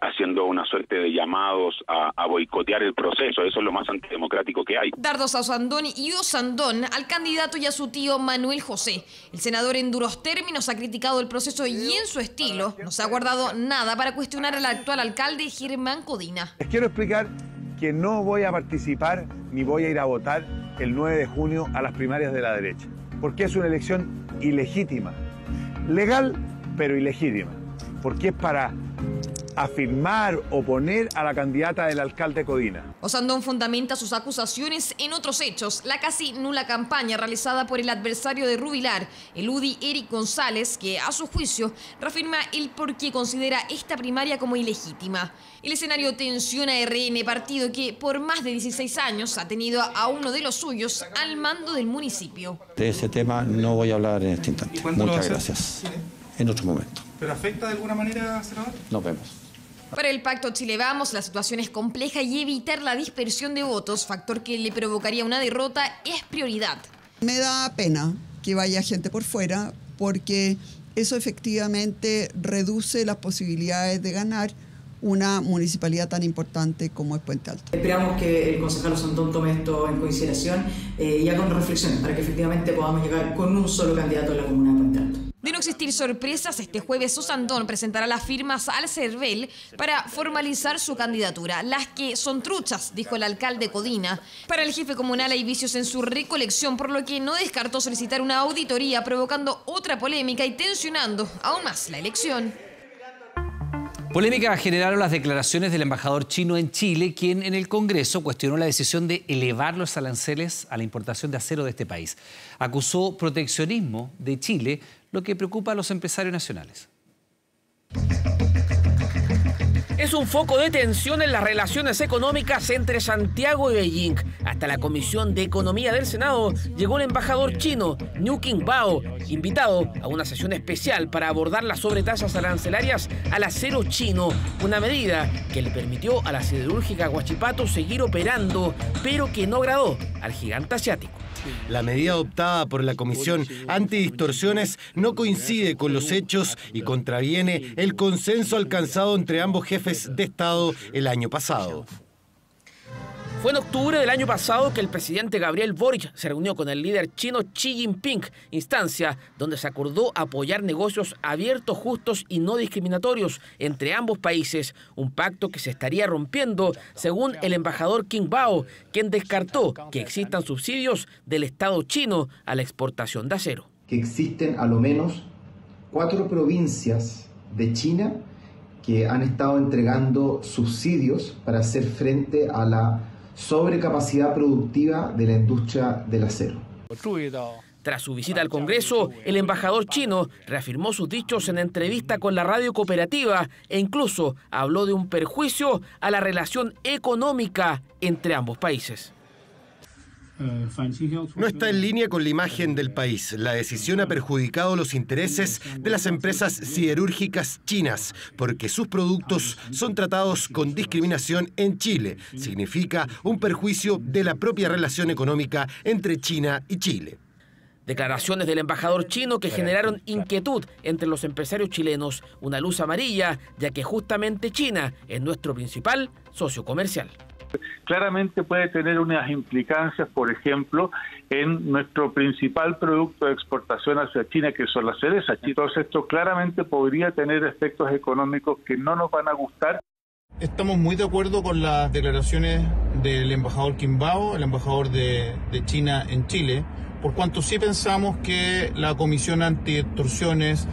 haciendo una suerte de llamados a boicotear el proceso. Eso es lo más antidemocrático que hay. Dardos a Osandón y Osandón al candidato y a su tío Manuel José. El senador en duros términos ha criticado el proceso y en su estilo no se ha guardado nada para cuestionar al actual alcalde Germán Codina. Les quiero explicar que no voy a participar ni voy a ir a votar el 9 de junio a las primarias de la derecha, porque es una elección ilegítima, legal, pero ilegítima, porque es para afirmar o poner a la candidata del alcalde Codina. Osandón fundamenta sus acusaciones en otros hechos, la casi nula campaña realizada por el adversario de Rubilar, el UDI Eric González, que a su juicio reafirma el por qué considera esta primaria como ilegítima. El escenario tensiona a RN, partido que por más de 16 años ha tenido a uno de los suyos al mando del municipio. De ese tema no voy a hablar en este instante. Muchas gracias. En otro momento. ¿Pero afecta de alguna manera, senador? Nos vemos. Para el pacto Chile Vamos, la situación es compleja y evitar la dispersión de votos, factor que le provocaría una derrota, es prioridad. Me da pena que vaya gente por fuera, porque eso efectivamente reduce las posibilidades de ganar una municipalidad tan importante como es Puente Alto. Esperamos que el concejal Osandón tome esto en consideración y haga una reflexión para que efectivamente podamos llegar con un solo candidato a la comuna de Puente Alto. De no existir sorpresas, este jueves Osandón presentará las firmas al CERVEL para formalizar su candidatura. Las que son truchas, dijo el alcalde Codina. Para el jefe comunal hay vicios en su recolección, por lo que no descartó solicitar una auditoría, provocando otra polémica y tensionando aún más la elección. Polémica generaron las declaraciones del embajador chino en Chile, quien en el Congreso cuestionó la decisión de elevar los aranceles a la importación de acero de este país. Acusó proteccionismo de Chile, lo que preocupa a los empresarios nacionales. es un foco de tensión en las relaciones económicas entre Santiago y Beijing. Hasta la Comisión de Economía del Senado llegó el embajador chino, Niu Qingbao, invitado a una sesión especial para abordar las sobretasas arancelarias al acero chino, una medida que le permitió a la siderúrgica Huachipato seguir operando, pero que no agradó al gigante asiático. La medida adoptada por la Comisión Antidistorsiones no coincide con los hechos y contraviene el consenso alcanzado entre ambos jefes de Estado el año pasado. Fue en octubre del año pasado que el presidente Gabriel Boric se reunió con el líder chino Xi Jinping, instancia donde se acordó apoyar negocios abiertos, justos y no discriminatorios entre ambos países, un pacto que se estaría rompiendo, según el embajador Qingbao, quien descartó que existan subsidios del Estado chino a la exportación de acero. Que existen a lo menos 4 provincias de China que han estado entregando subsidios para hacer frente a la sobrecapacidad productiva de la industria del acero. Tras su visita al Congreso, el embajador chino reafirmó sus dichos en entrevista con la radio cooperativa e incluso habló de un perjuicio a la relación económica entre ambos países. No está en línea con la imagen del país. La decisión ha perjudicado los intereses de las empresas siderúrgicas chinas, porque sus productos son tratados con discriminación en Chile. Significa un perjuicio de la propia relación económica entre China y Chile. Declaraciones del embajador chino que generaron inquietud entre los empresarios chilenos, una luz amarilla, ya que justamente China es nuestro principal socio comercial. Claramente puede tener unas implicancias, por ejemplo, en nuestro principal producto de exportación hacia China, que son las cerezas. Entonces esto claramente podría tener efectos económicos que no nos van a gustar. Estamos muy de acuerdo con las declaraciones del embajador Qingbao, el embajador de China en Chile, por cuanto sí pensamos que la Comisión Antidistorsiones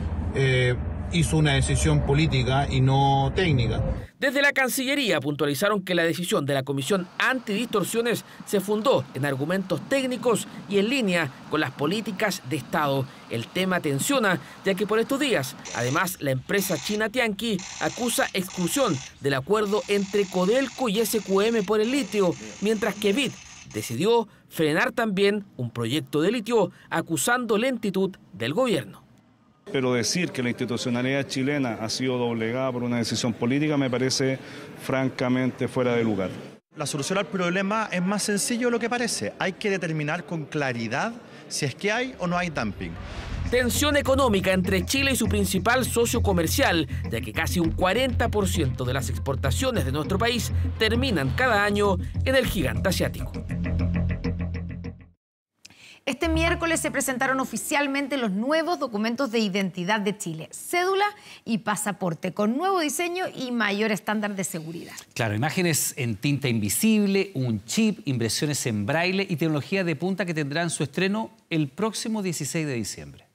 hizo una decisión política y no técnica. Desde la Cancillería puntualizaron que la decisión de la Comisión Antidistorsiones se fundó en argumentos técnicos y en línea con las políticas de Estado. El tema tensiona, ya que por estos días, además, la empresa china Tianqi acusa exclusión del acuerdo entre Codelco y SQM por el litio, mientras que BID decidió frenar también un proyecto de litio, acusando lentitud del gobierno. Pero decir que la institucionalidad chilena ha sido doblegada por una decisión política me parece francamente fuera de lugar. La solución al problema es más sencillo de lo que parece. Hay que determinar con claridad si es que hay o no hay dumping. Tensión económica entre Chile y su principal socio comercial, ya que casi un 40% de las exportaciones de nuestro país terminan cada año en el gigante asiático. Este miércoles se presentaron oficialmente los nuevos documentos de identidad de Chile, cédula y pasaporte, con nuevo diseño y mayor estándar de seguridad. Claro, imágenes en tinta invisible, un chip, impresiones en braille y tecnología de punta que tendrán su estreno el próximo 16 de diciembre.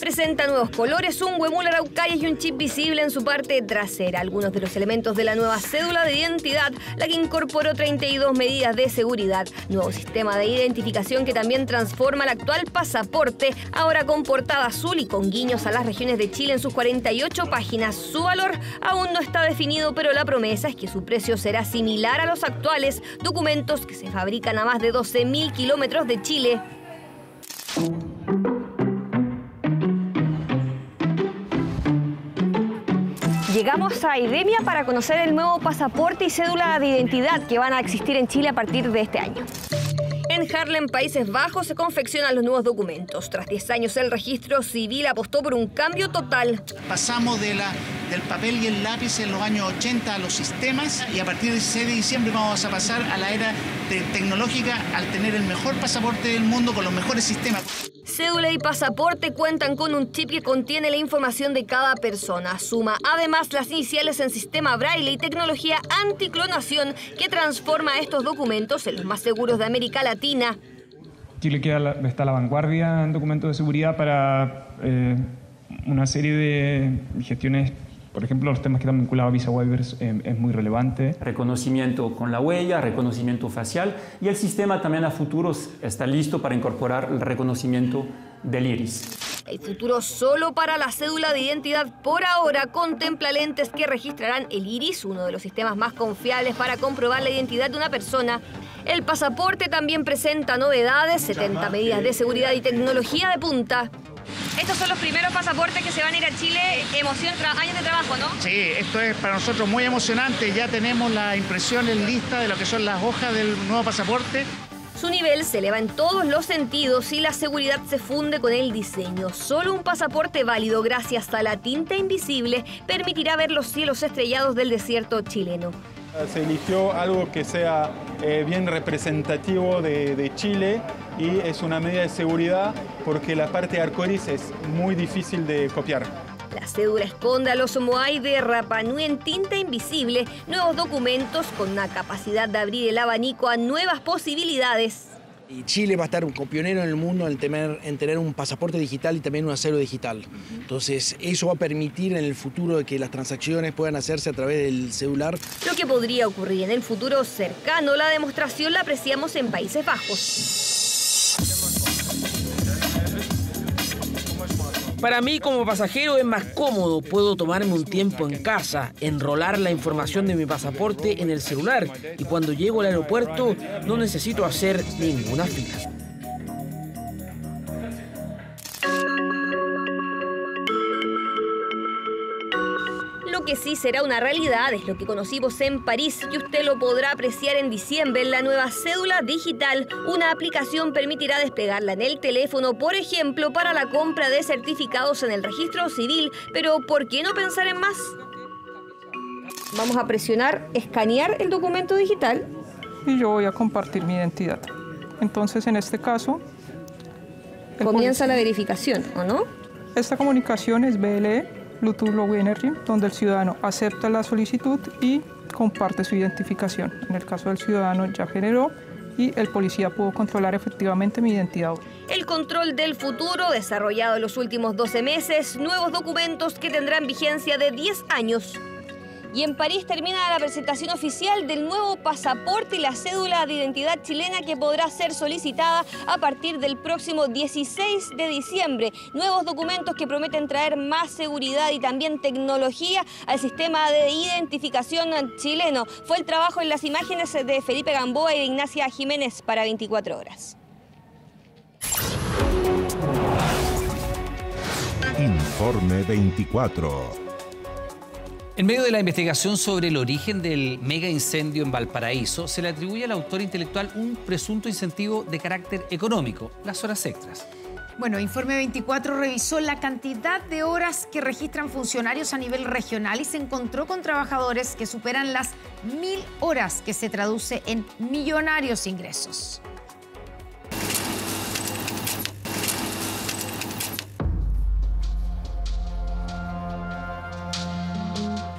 Presenta nuevos colores, un huemul araucayes y un chip visible en su parte trasera. Algunos de los elementos de la nueva cédula de identidad, la que incorporó 32 medidas de seguridad. Nuevo sistema de identificación que también transforma el actual pasaporte, ahora con portada azul y con guiños a las regiones de Chile en sus 48 páginas. Su valor aún no está definido, pero la promesa es que su precio será similar a los actuales documentos que se fabrican a más de 12.000 kilómetros de Chile. Llegamos a Idemia para conocer el nuevo pasaporte y cédula de identidad que van a existir en Chile a partir de este año. En Haarlem, Países Bajos, se confeccionan los nuevos documentos. Tras 10 años, el registro civil apostó por un cambio total. Pasamos del papel y el lápiz en los años 80 a los sistemas, y a partir del 16 de diciembre vamos a pasar a la era tecnológica al tener el mejor pasaporte del mundo con los mejores sistemas. Cédula y pasaporte cuentan con un chip que contiene la información de cada persona. Suma además las iniciales en sistema braille y tecnología anticlonación que transforma estos documentos en los más seguros de América Latina. Chile está a la vanguardia en documentos de seguridad para una serie de gestiones. Por ejemplo, los temas que están vinculados a visa waivers es muy relevante. Reconocimiento con la huella, reconocimiento facial, y el sistema también a futuros está listo para incorporar el reconocimiento del iris. El futuro solo para la cédula de identidad por ahora contempla lentes que registrarán el iris, uno de los sistemas más confiables para comprobar la identidad de una persona. El pasaporte también presenta novedades, 70 medidas de seguridad y tecnología de punta. Estos son los primeros pasaportes que se van a ir a Chile. Emoción, años de trabajo, ¿no? Sí, esto es para nosotros muy emocionante. Ya tenemos la impresión en lista de lo que son las hojas del nuevo pasaporte. Su nivel se eleva en todos los sentidos y la seguridad se funde con el diseño. Solo un pasaporte válido gracias a la tinta invisible permitirá ver los cielos estrellados del desierto chileno. Se eligió algo que sea bien representativo de Chile y es una medida de seguridad porque la parte arcoíris es muy difícil de copiar. La cédula esconde a los Moai de Rapa Nui en tinta invisible, nuevos documentos con una capacidad de abrir el abanico a nuevas posibilidades. Y Chile va a estar como pionero en el mundo en tener un pasaporte digital y también una cédula digital. Entonces, eso va a permitir en el futuro que las transacciones puedan hacerse a través del celular. Lo que podría ocurrir en el futuro cercano, la demostración la apreciamos en Países Bajos. Para mí, como pasajero, es más cómodo. Puedo tomarme un tiempo en casa, enrolar la información de mi pasaporte en el celular y cuando llego al aeropuerto no necesito hacer ninguna fila. Lo que sí será una realidad es lo que conocimos en París y usted lo podrá apreciar en diciembre en la nueva cédula digital. Una aplicación permitirá desplegarla en el teléfono, por ejemplo, para la compra de certificados en el registro civil. Pero ¿por qué no pensar en más? Vamos a presionar escanear el documento digital. Y yo voy a compartir mi identidad. Entonces, en este caso... Comienza la verificación, ¿o no? Esta comunicación es BLE. Bluetooth Low Energy, donde el ciudadano acepta la solicitud y comparte su identificación. En el caso del ciudadano ya generó y el policía pudo controlar efectivamente mi identidad. El control del futuro, desarrollado en los últimos 12 meses, nuevos documentos que tendrán vigencia de 10 años. Y en París termina la presentación oficial del nuevo pasaporte y la cédula de identidad chilena que podrá ser solicitada a partir del próximo 16 de diciembre. Nuevos documentos que prometen traer más seguridad y también tecnología al sistema de identificación chileno. Fue el trabajo en las imágenes de Felipe Gamboa y de Ignacia Jiménez para 24 horas. Informe 24. En medio de la investigación sobre el origen del mega incendio en Valparaíso, se le atribuye al autor intelectual un presunto incentivo de carácter económico, las horas extras. Bueno, Informe 24 revisó la cantidad de horas que registran funcionarios a nivel regional y se encontró con trabajadores que superan las 1000 horas, que se traduce en millonarios ingresos.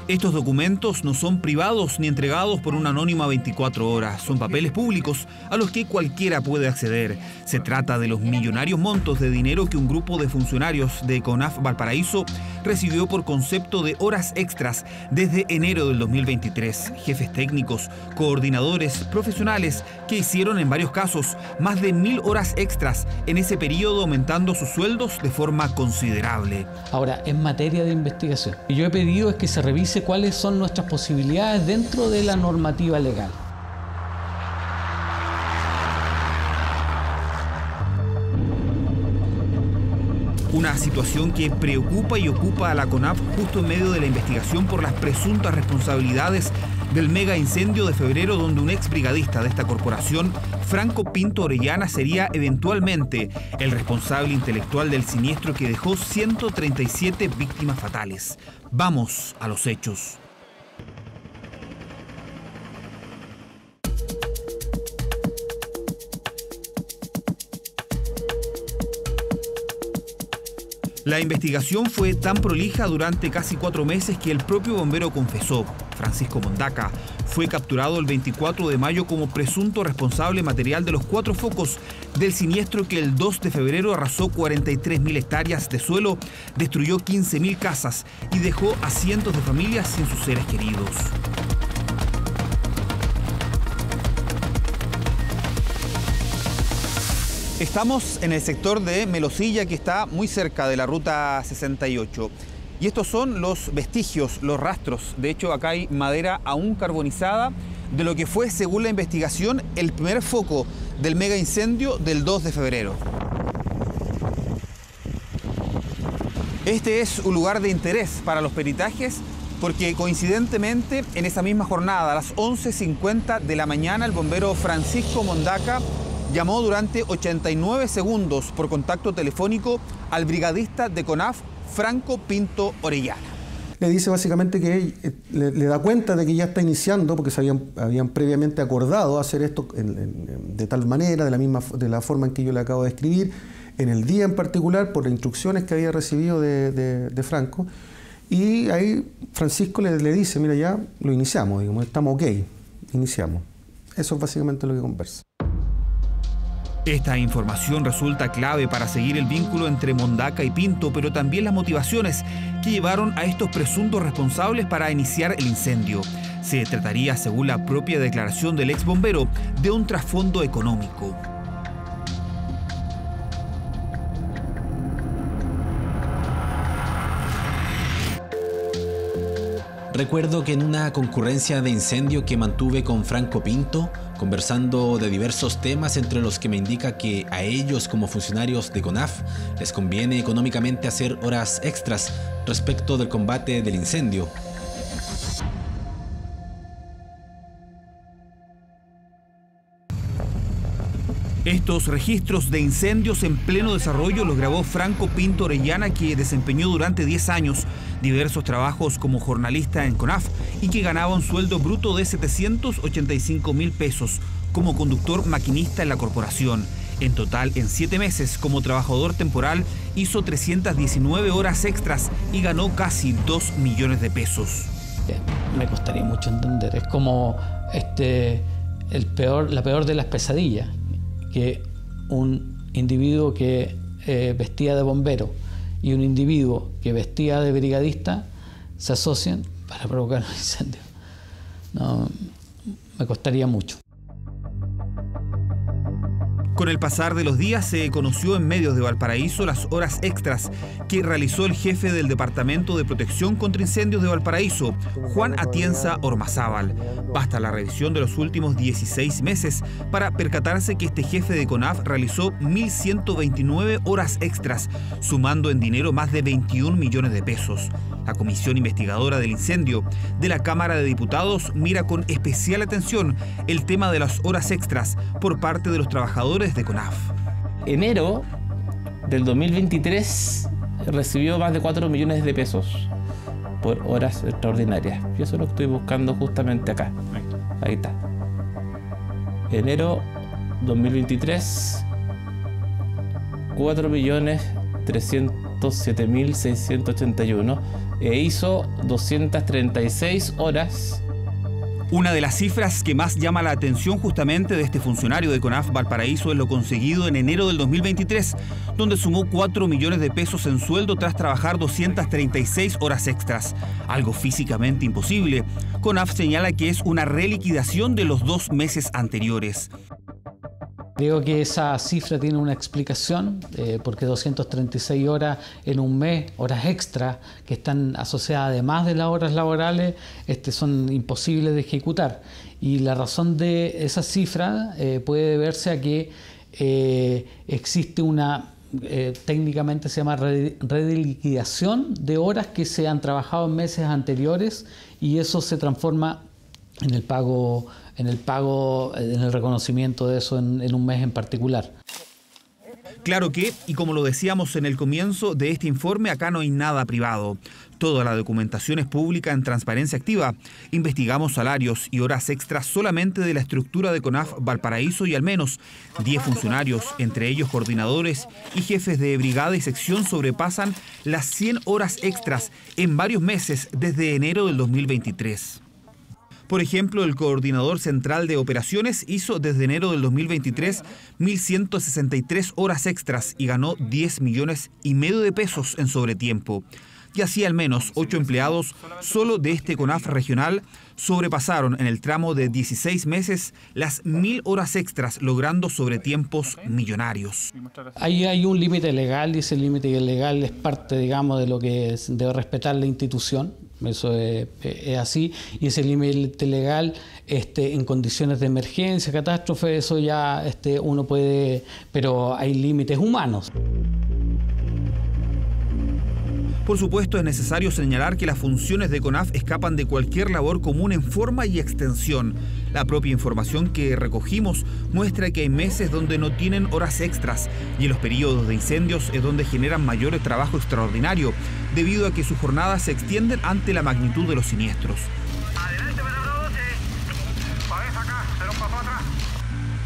Estos documentos no son privados ni entregados por una anónima 24 horas. Son papeles públicos a los que cualquiera puede acceder. Se trata de los millonarios montos de dinero que un grupo de funcionarios de CONAF Valparaíso recibió por concepto de horas extras desde enero del 2023. Jefes técnicos, coordinadores, profesionales que hicieron en varios casos más de 1000 horas extras en ese periodo, aumentando sus sueldos de forma considerable. Ahora, en materia de investigación, lo que yo he pedido es que se revise cuáles son nuestras posibilidades dentro de la normativa legal. Una situación que preocupa y ocupa a la CONAF justo en medio de la investigación por las presuntas responsabilidades del mega incendio de febrero, donde un ex brigadista de esta corporación, Franco Pinto Orellana, sería eventualmente el responsable intelectual del siniestro que dejó 137 víctimas fatales. Vamos a los hechos. La investigación fue tan prolija durante casi 4 meses que el propio bombero confesó. Francisco Mondaca fue capturado el 24 de mayo como presunto responsable material de los 4 focos del siniestro que el 2 de febrero arrasó 43.000 hectáreas de suelo, destruyó 15.000 casas y dejó a cientos de familias sin sus seres queridos. Estamos en el sector de Melosilla, que está muy cerca de la ruta 68. Y estos son los vestigios, los rastros. De hecho, acá hay madera aún carbonizada de lo que fue, según la investigación, el primer foco del mega incendio del 2 de febrero. Este es un lugar de interés para los peritajes porque coincidentemente en esa misma jornada, a las 11:50 de la mañana, el bombero Francisco Mondaca llamó durante 89 segundos por contacto telefónico al brigadista de CONAF, Franco Pinto Orellana. Le dice básicamente que le da cuenta de que ya está iniciando, porque se habían previamente acordado hacer esto de tal manera, de la forma en que yo le acabo de describir, en el día en particular, por las instrucciones que había recibido de Franco. Y ahí Francisco le dice, mira, ya lo iniciamos, digamos, estamos ok, iniciamos. Eso es básicamente lo que conversa. Esta información resulta clave para seguir el vínculo entre Mondaca y Pinto, pero también las motivaciones que llevaron a estos presuntos responsables para iniciar el incendio. Se trataría, según la propia declaración del ex bombero, de un trasfondo económico. Recuerdo que en una concurrencia de incendio que mantuve con Franco Pinto, conversando de diversos temas entre los que me indica que a ellos como funcionarios de CONAF les conviene económicamente hacer horas extras respecto del combate del incendio. Estos registros de incendios en pleno desarrollo los grabó Franco Pinto Orellana, que desempeñó durante 10 años diversos trabajos como jornalista en CONAF y que ganaba un sueldo bruto de 785.000 pesos como conductor maquinista en la corporación. En total, en 7 meses como trabajador temporal, hizo 319 horas extras y ganó casi 2 millones de pesos. Me costaría mucho entender, es como la peor de las pesadillas, que un individuo que vestía de bombero y un individuo que vestía de brigadista se asocian para provocar un incendio. No, me costaría mucho. Con el pasar de los días se conoció en medios de Valparaíso las horas extras que realizó el jefe del Departamento de Protección contra Incendios de Valparaíso, Juan Atienza Ormazábal. Basta la revisión de los últimos 16 meses para percatarse que este jefe de CONAF realizó 1.129 horas extras, sumando en dinero más de 21 millones de pesos. La Comisión Investigadora del Incendio de la Cámara de Diputados mira con especial atención el tema de las horas extras por parte de los trabajadores de CONAF. Enero del 2023 recibió más de 4 millones de pesos por horas extraordinarias. Yo eso lo estoy buscando justamente acá. Ahí está. Enero 2023, 4.307.681. E hizo 236 horas. Una de las cifras que más llama la atención justamente de este funcionario de CONAF Valparaíso es lo conseguido en enero del 2023, donde sumó 4 millones de pesos en sueldo tras trabajar 236 horas extras, algo físicamente imposible. CONAF señala que es una reliquidación de los 2 meses anteriores. Creo que esa cifra tiene una explicación, porque 236 horas en un mes, horas extra, que están asociadas además de las horas laborales, son imposibles de ejecutar. Y la razón de esa cifra puede deberse a que existe una, técnicamente se llama reliquidación de horas que se han trabajado en meses anteriores, y eso se transforma en el pago, en el reconocimiento de eso en un mes en particular. Claro que, y como lo decíamos en el comienzo de este informe, acá no hay nada privado. Toda la documentación es pública en transparencia activa. Investigamos salarios y horas extras solamente de la estructura de CONAF Valparaíso y al menos 10 funcionarios, entre ellos coordinadores y jefes de brigada y sección, sobrepasan las 100 horas extras en varios meses desde enero del 2023. Por ejemplo, el coordinador central de operaciones hizo desde enero del 2023 1.163 horas extras y ganó 10,5 millones de pesos en sobretiempo. y así al menos 8 empleados solo de este CONAF regional sobrepasaron en el tramo de 16 meses las 1000 horas extras, logrando sobretiempos millonarios. Ahí hay un límite legal, y ese límite legal es parte, digamos, de lo que debe respetar la institución. Eso es así, y ese límite legal en condiciones de emergencia, catástrofe, eso ya uno puede, pero hay límites humanos. Por supuesto, es necesario señalar que las funciones de CONAF escapan de cualquier labor común en forma y extensión. La propia información que recogimos muestra que hay meses donde no tienen horas extras, y en los periodos de incendios es donde generan mayor trabajo extraordinario, debido a que sus jornadas se extienden ante la magnitud de los siniestros.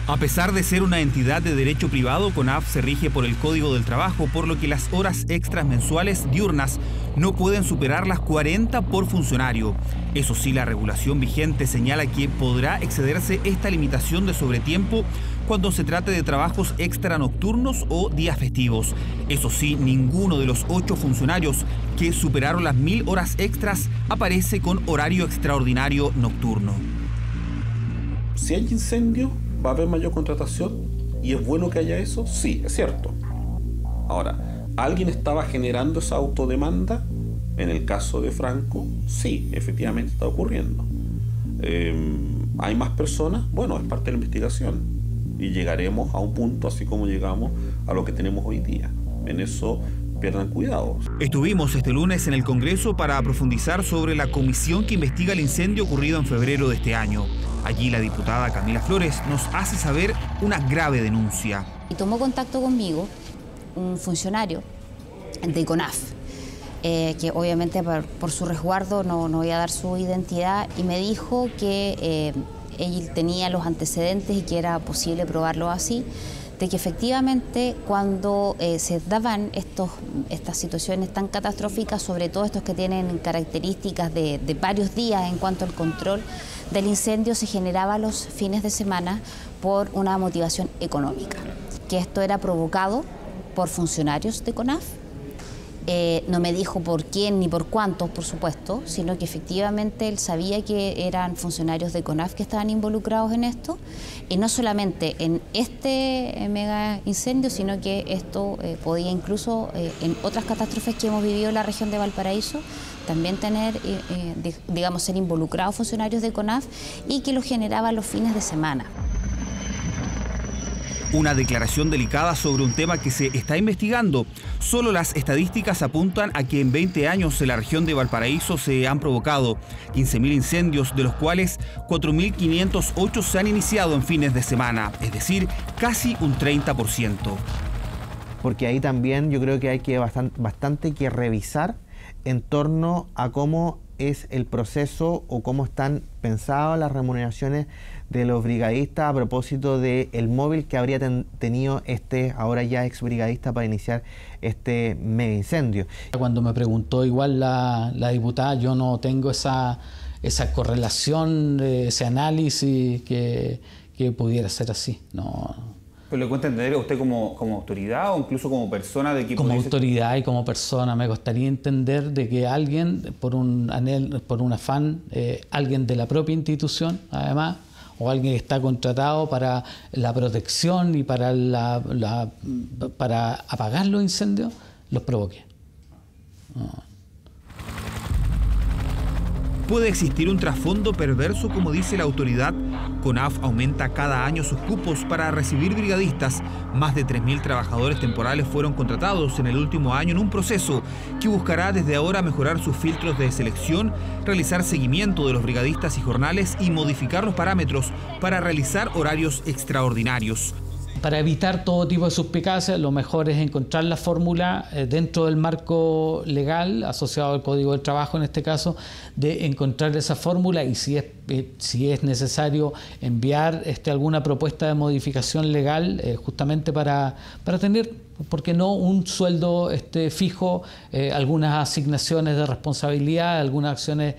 A pesar de ser una entidad de derecho privado, CONAF se rige por el Código del Trabajo, por lo que las horas extras mensuales diurnas no pueden superar las 40 por funcionario. Eso sí, la regulación vigente señala que podrá excederse esta limitación de sobretiempo cuando se trate de trabajos extra nocturnos o días festivos. Eso sí, ninguno de los 8 funcionarios que superaron las 1000 horas extras aparece con horario extraordinario nocturno. Si hay incendio, ¿va a haber mayor contratación? ¿Y es bueno que haya eso? Sí, es cierto. Ahora, ¿alguien estaba generando esa autodemanda? En el caso de Franco, sí, efectivamente está ocurriendo. ¿Hay más personas? Bueno, es parte de la investigación. Y llegaremos a un punto, así como llegamos a lo que tenemos hoy día. En eso pierdan cuidado. Estuvimos este lunes en el Congreso para profundizar sobre la comisión que investiga el incendio ocurrido en febrero de este año. Allí la diputada Camila Flores nos hace saber una grave denuncia. Y tomó contacto conmigo un funcionario de CONAF, que obviamente por su resguardo no voy a dar su identidad, y me dijo que él tenía los antecedentes y que era posible probarlo así, de que efectivamente cuando se daban estas situaciones tan catastróficas, sobre todo estos que tienen características de varios días en cuanto al control del incendio, se generaba los fines de semana por una motivación económica, que esto era provocado por funcionarios de CONAF. No me dijo por quién ni por cuántos, por supuesto, sino que efectivamente él sabía que eran funcionarios de CONAF que estaban involucrados en esto, y no solamente en este mega incendio, sino que esto podía incluso en otras catástrofes que hemos vivido en la región de Valparaíso también tener, digamos, ser involucrados funcionarios de CONAF, y que lo generaba los fines de semana. Una declaración delicada sobre un tema que se está investigando. Solo las estadísticas apuntan a que en 20 años en la región de Valparaíso se han provocado 15.000 incendios, de los cuales 4.508 se han iniciado en fines de semana, es decir, casi un 30%. Porque ahí también yo creo que hay que bastante que revisar en torno a cómo es el proceso o cómo están pensadas las remuneraciones de los brigadistas a propósito del móvil que habría tenido ahora ya ex brigadista para iniciar este mega incendio. Cuando me preguntó igual la diputada, yo no tengo esa correlación, ese análisis que pudiera ser así, no. ¿Pero le cuesta entender a usted como autoridad o incluso como persona de que... Como autoridad y como persona, me costaría entender de que alguien, por un afán, alguien de la propia institución, además, o alguien que está contratado para la protección y para apagar los incendios, los provoque. No. ¿Puede existir un trasfondo perverso, como dice la autoridad? CONAF aumenta cada año sus cupos para recibir brigadistas. Más de 3.000 trabajadores temporales fueron contratados en el último año en un proceso que buscará desde ahora mejorar sus filtros de selección, realizar seguimiento de los brigadistas y jornales y modificar los parámetros para realizar horarios extraordinarios. Para evitar todo tipo de suspicacias, lo mejor es encontrar la fórmula dentro del marco legal, asociado al Código del Trabajo en este caso, de encontrar esa fórmula y si es necesario enviar alguna propuesta de modificación legal justamente para tener, ¿por qué no?, un sueldo fijo, algunas asignaciones de responsabilidad, algunas acciones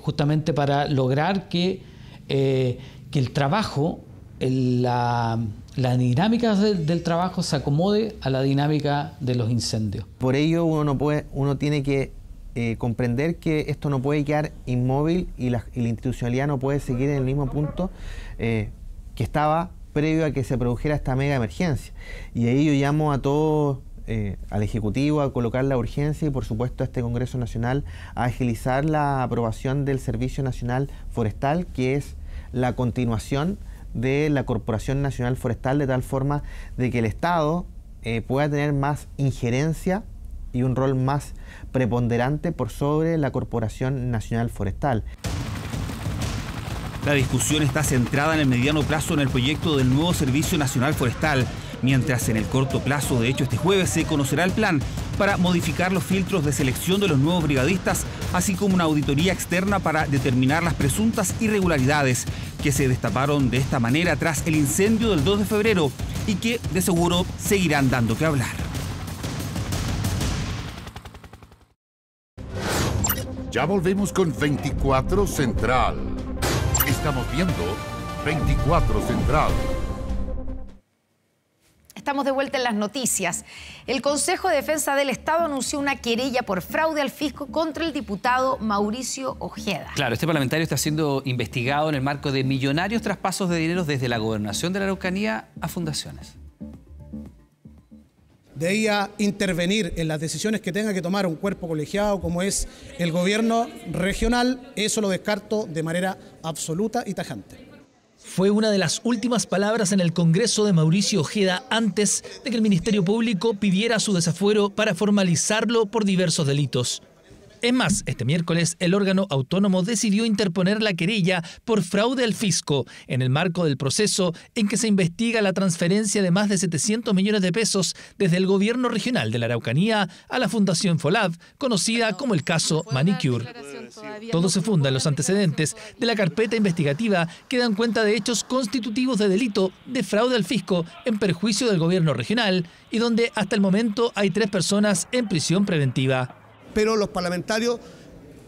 justamente para lograr que el trabajo, la dinámica del trabajo se acomode a la dinámica de los incendios. Por ello uno tiene que comprender que esto no puede quedar inmóvil y la institucionalidad no puede seguir en el mismo punto que estaba previo a que se produjera esta mega emergencia. Y ahí yo llamo a todos, al Ejecutivo, a colocar la urgencia y por supuesto a este Congreso Nacional a agilizar la aprobación del Servicio Nacional Forestal, que es la continuación de la Corporación Nacional Forestal, de tal forma de que el Estado pueda tener más injerencia y un rol más preponderante por sobre la Corporación Nacional Forestal. La discusión está centrada en el mediano plazo en el proyecto del nuevo Servicio Nacional Forestal, mientras en el corto plazo, de hecho este jueves, se conocerá el plan para modificar los filtros de selección de los nuevos brigadistas, así como una auditoría externa para determinar las presuntas irregularidades que se destaparon de esta manera tras el incendio del 2 de febrero y que de seguro seguirán dando que hablar. Ya volvemos con 24 Central. Estamos viendo 24 Central. Estamos de vuelta en las noticias. El Consejo de Defensa del Estado anunció una querella por fraude al fisco contra el diputado Mauricio Ojeda. Claro, este parlamentario está siendo investigado en el marco de millonarios traspasos de dinero desde la gobernación de la Araucanía a fundaciones. Debía intervenir en las decisiones que tenga que tomar un cuerpo colegiado como es el gobierno regional. Eso lo descarto de manera absoluta y tajante. Fue una de las últimas palabras en el Congreso de Mauricio Ojeda antes de que el Ministerio Público pidiera su desafuero para formalizarlo por diversos delitos. Es más, este miércoles el órgano autónomo decidió interponer la querella por fraude al fisco en el marco del proceso en que se investiga la transferencia de más de 700 millones de pesos desde el gobierno regional de la Araucanía a la Fundación FOLAV, conocida como el caso Manicure. Todo se funda en los antecedentes de la carpeta investigativa que dan cuenta de hechos constitutivos de delito de fraude al fisco en perjuicio del gobierno regional y donde hasta el momento hay 3 personas en prisión preventiva. Pero los parlamentarios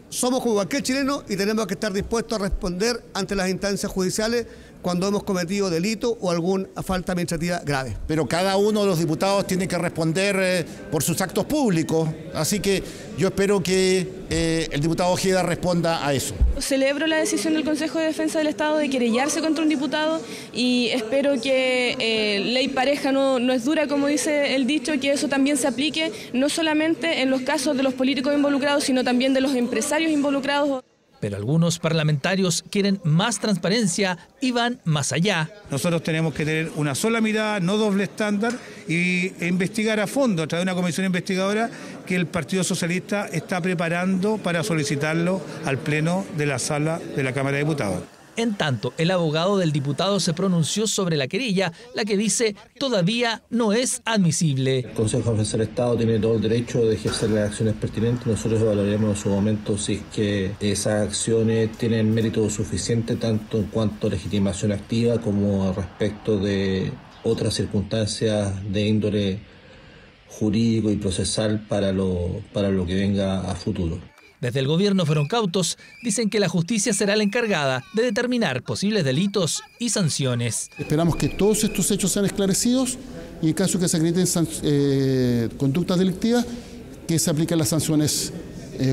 somos como cualquier chileno y tenemos que estar dispuestos a responder ante las instancias judiciales cuando hemos cometido delito o alguna falta administrativa grave. Pero cada uno de los diputados tiene que responder por sus actos públicos, así que yo espero que el diputado Ojeda responda a eso. Celebro la decisión del Consejo de Defensa del Estado de querellarse contra un diputado y espero que ley pareja no es dura, como dice el dicho, que eso también se aplique no solamente en los casos de los políticos involucrados, sino también de los empresarios involucrados. Pero algunos parlamentarios quieren más transparencia y van más allá. Nosotros tenemos que tener una sola mirada, no doble estándar, y investigar a fondo a través de una comisión investigadora que el Partido Socialista está preparando para solicitarlo al Pleno de la Sala de la Cámara de Diputados. En tanto, el abogado del diputado se pronunció sobre la querella, la que dice todavía no es admisible. El Consejo de Defensa del Estado tiene todo el derecho de ejercer las acciones pertinentes. Nosotros evaluaremos en su momento si es que esas acciones tienen mérito suficiente, tanto en cuanto a legitimación activa como respecto de otras circunstancias de índole jurídico y procesal para lo que venga a futuro. Desde el gobierno fueron cautos, dicen que la justicia será la encargada de determinar posibles delitos y sanciones. Esperamos que todos estos hechos sean esclarecidos y en caso que se acrediten conductas delictivas, que se apliquen las sanciones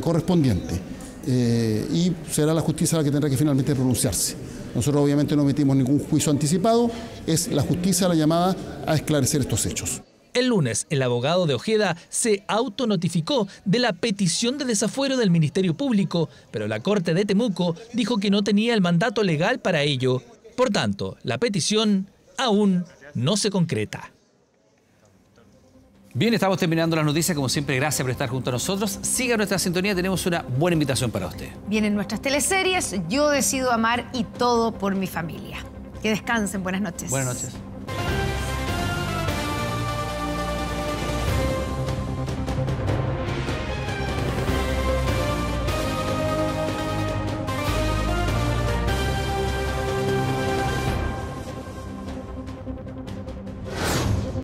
correspondientes. Y será la justicia la que tendrá que finalmente pronunciarse. Nosotros obviamente no emitimos ningún juicio anticipado, es la justicia la llamada a esclarecer estos hechos. El lunes, el abogado de Ojeda se autonotificó de la petición de desafuero del Ministerio Público, pero la Corte de Temuco dijo que no tenía el mandato legal para ello. Por tanto, la petición aún no se concreta. Bien, estamos terminando las noticias. Como siempre, gracias por estar junto a nosotros. Siga nuestra sintonía, tenemos una buena invitación para usted. Vienen nuestras teleseries, Yo Decido Amar y Todo por mi Familia. Que descansen, buenas noches. Buenas noches.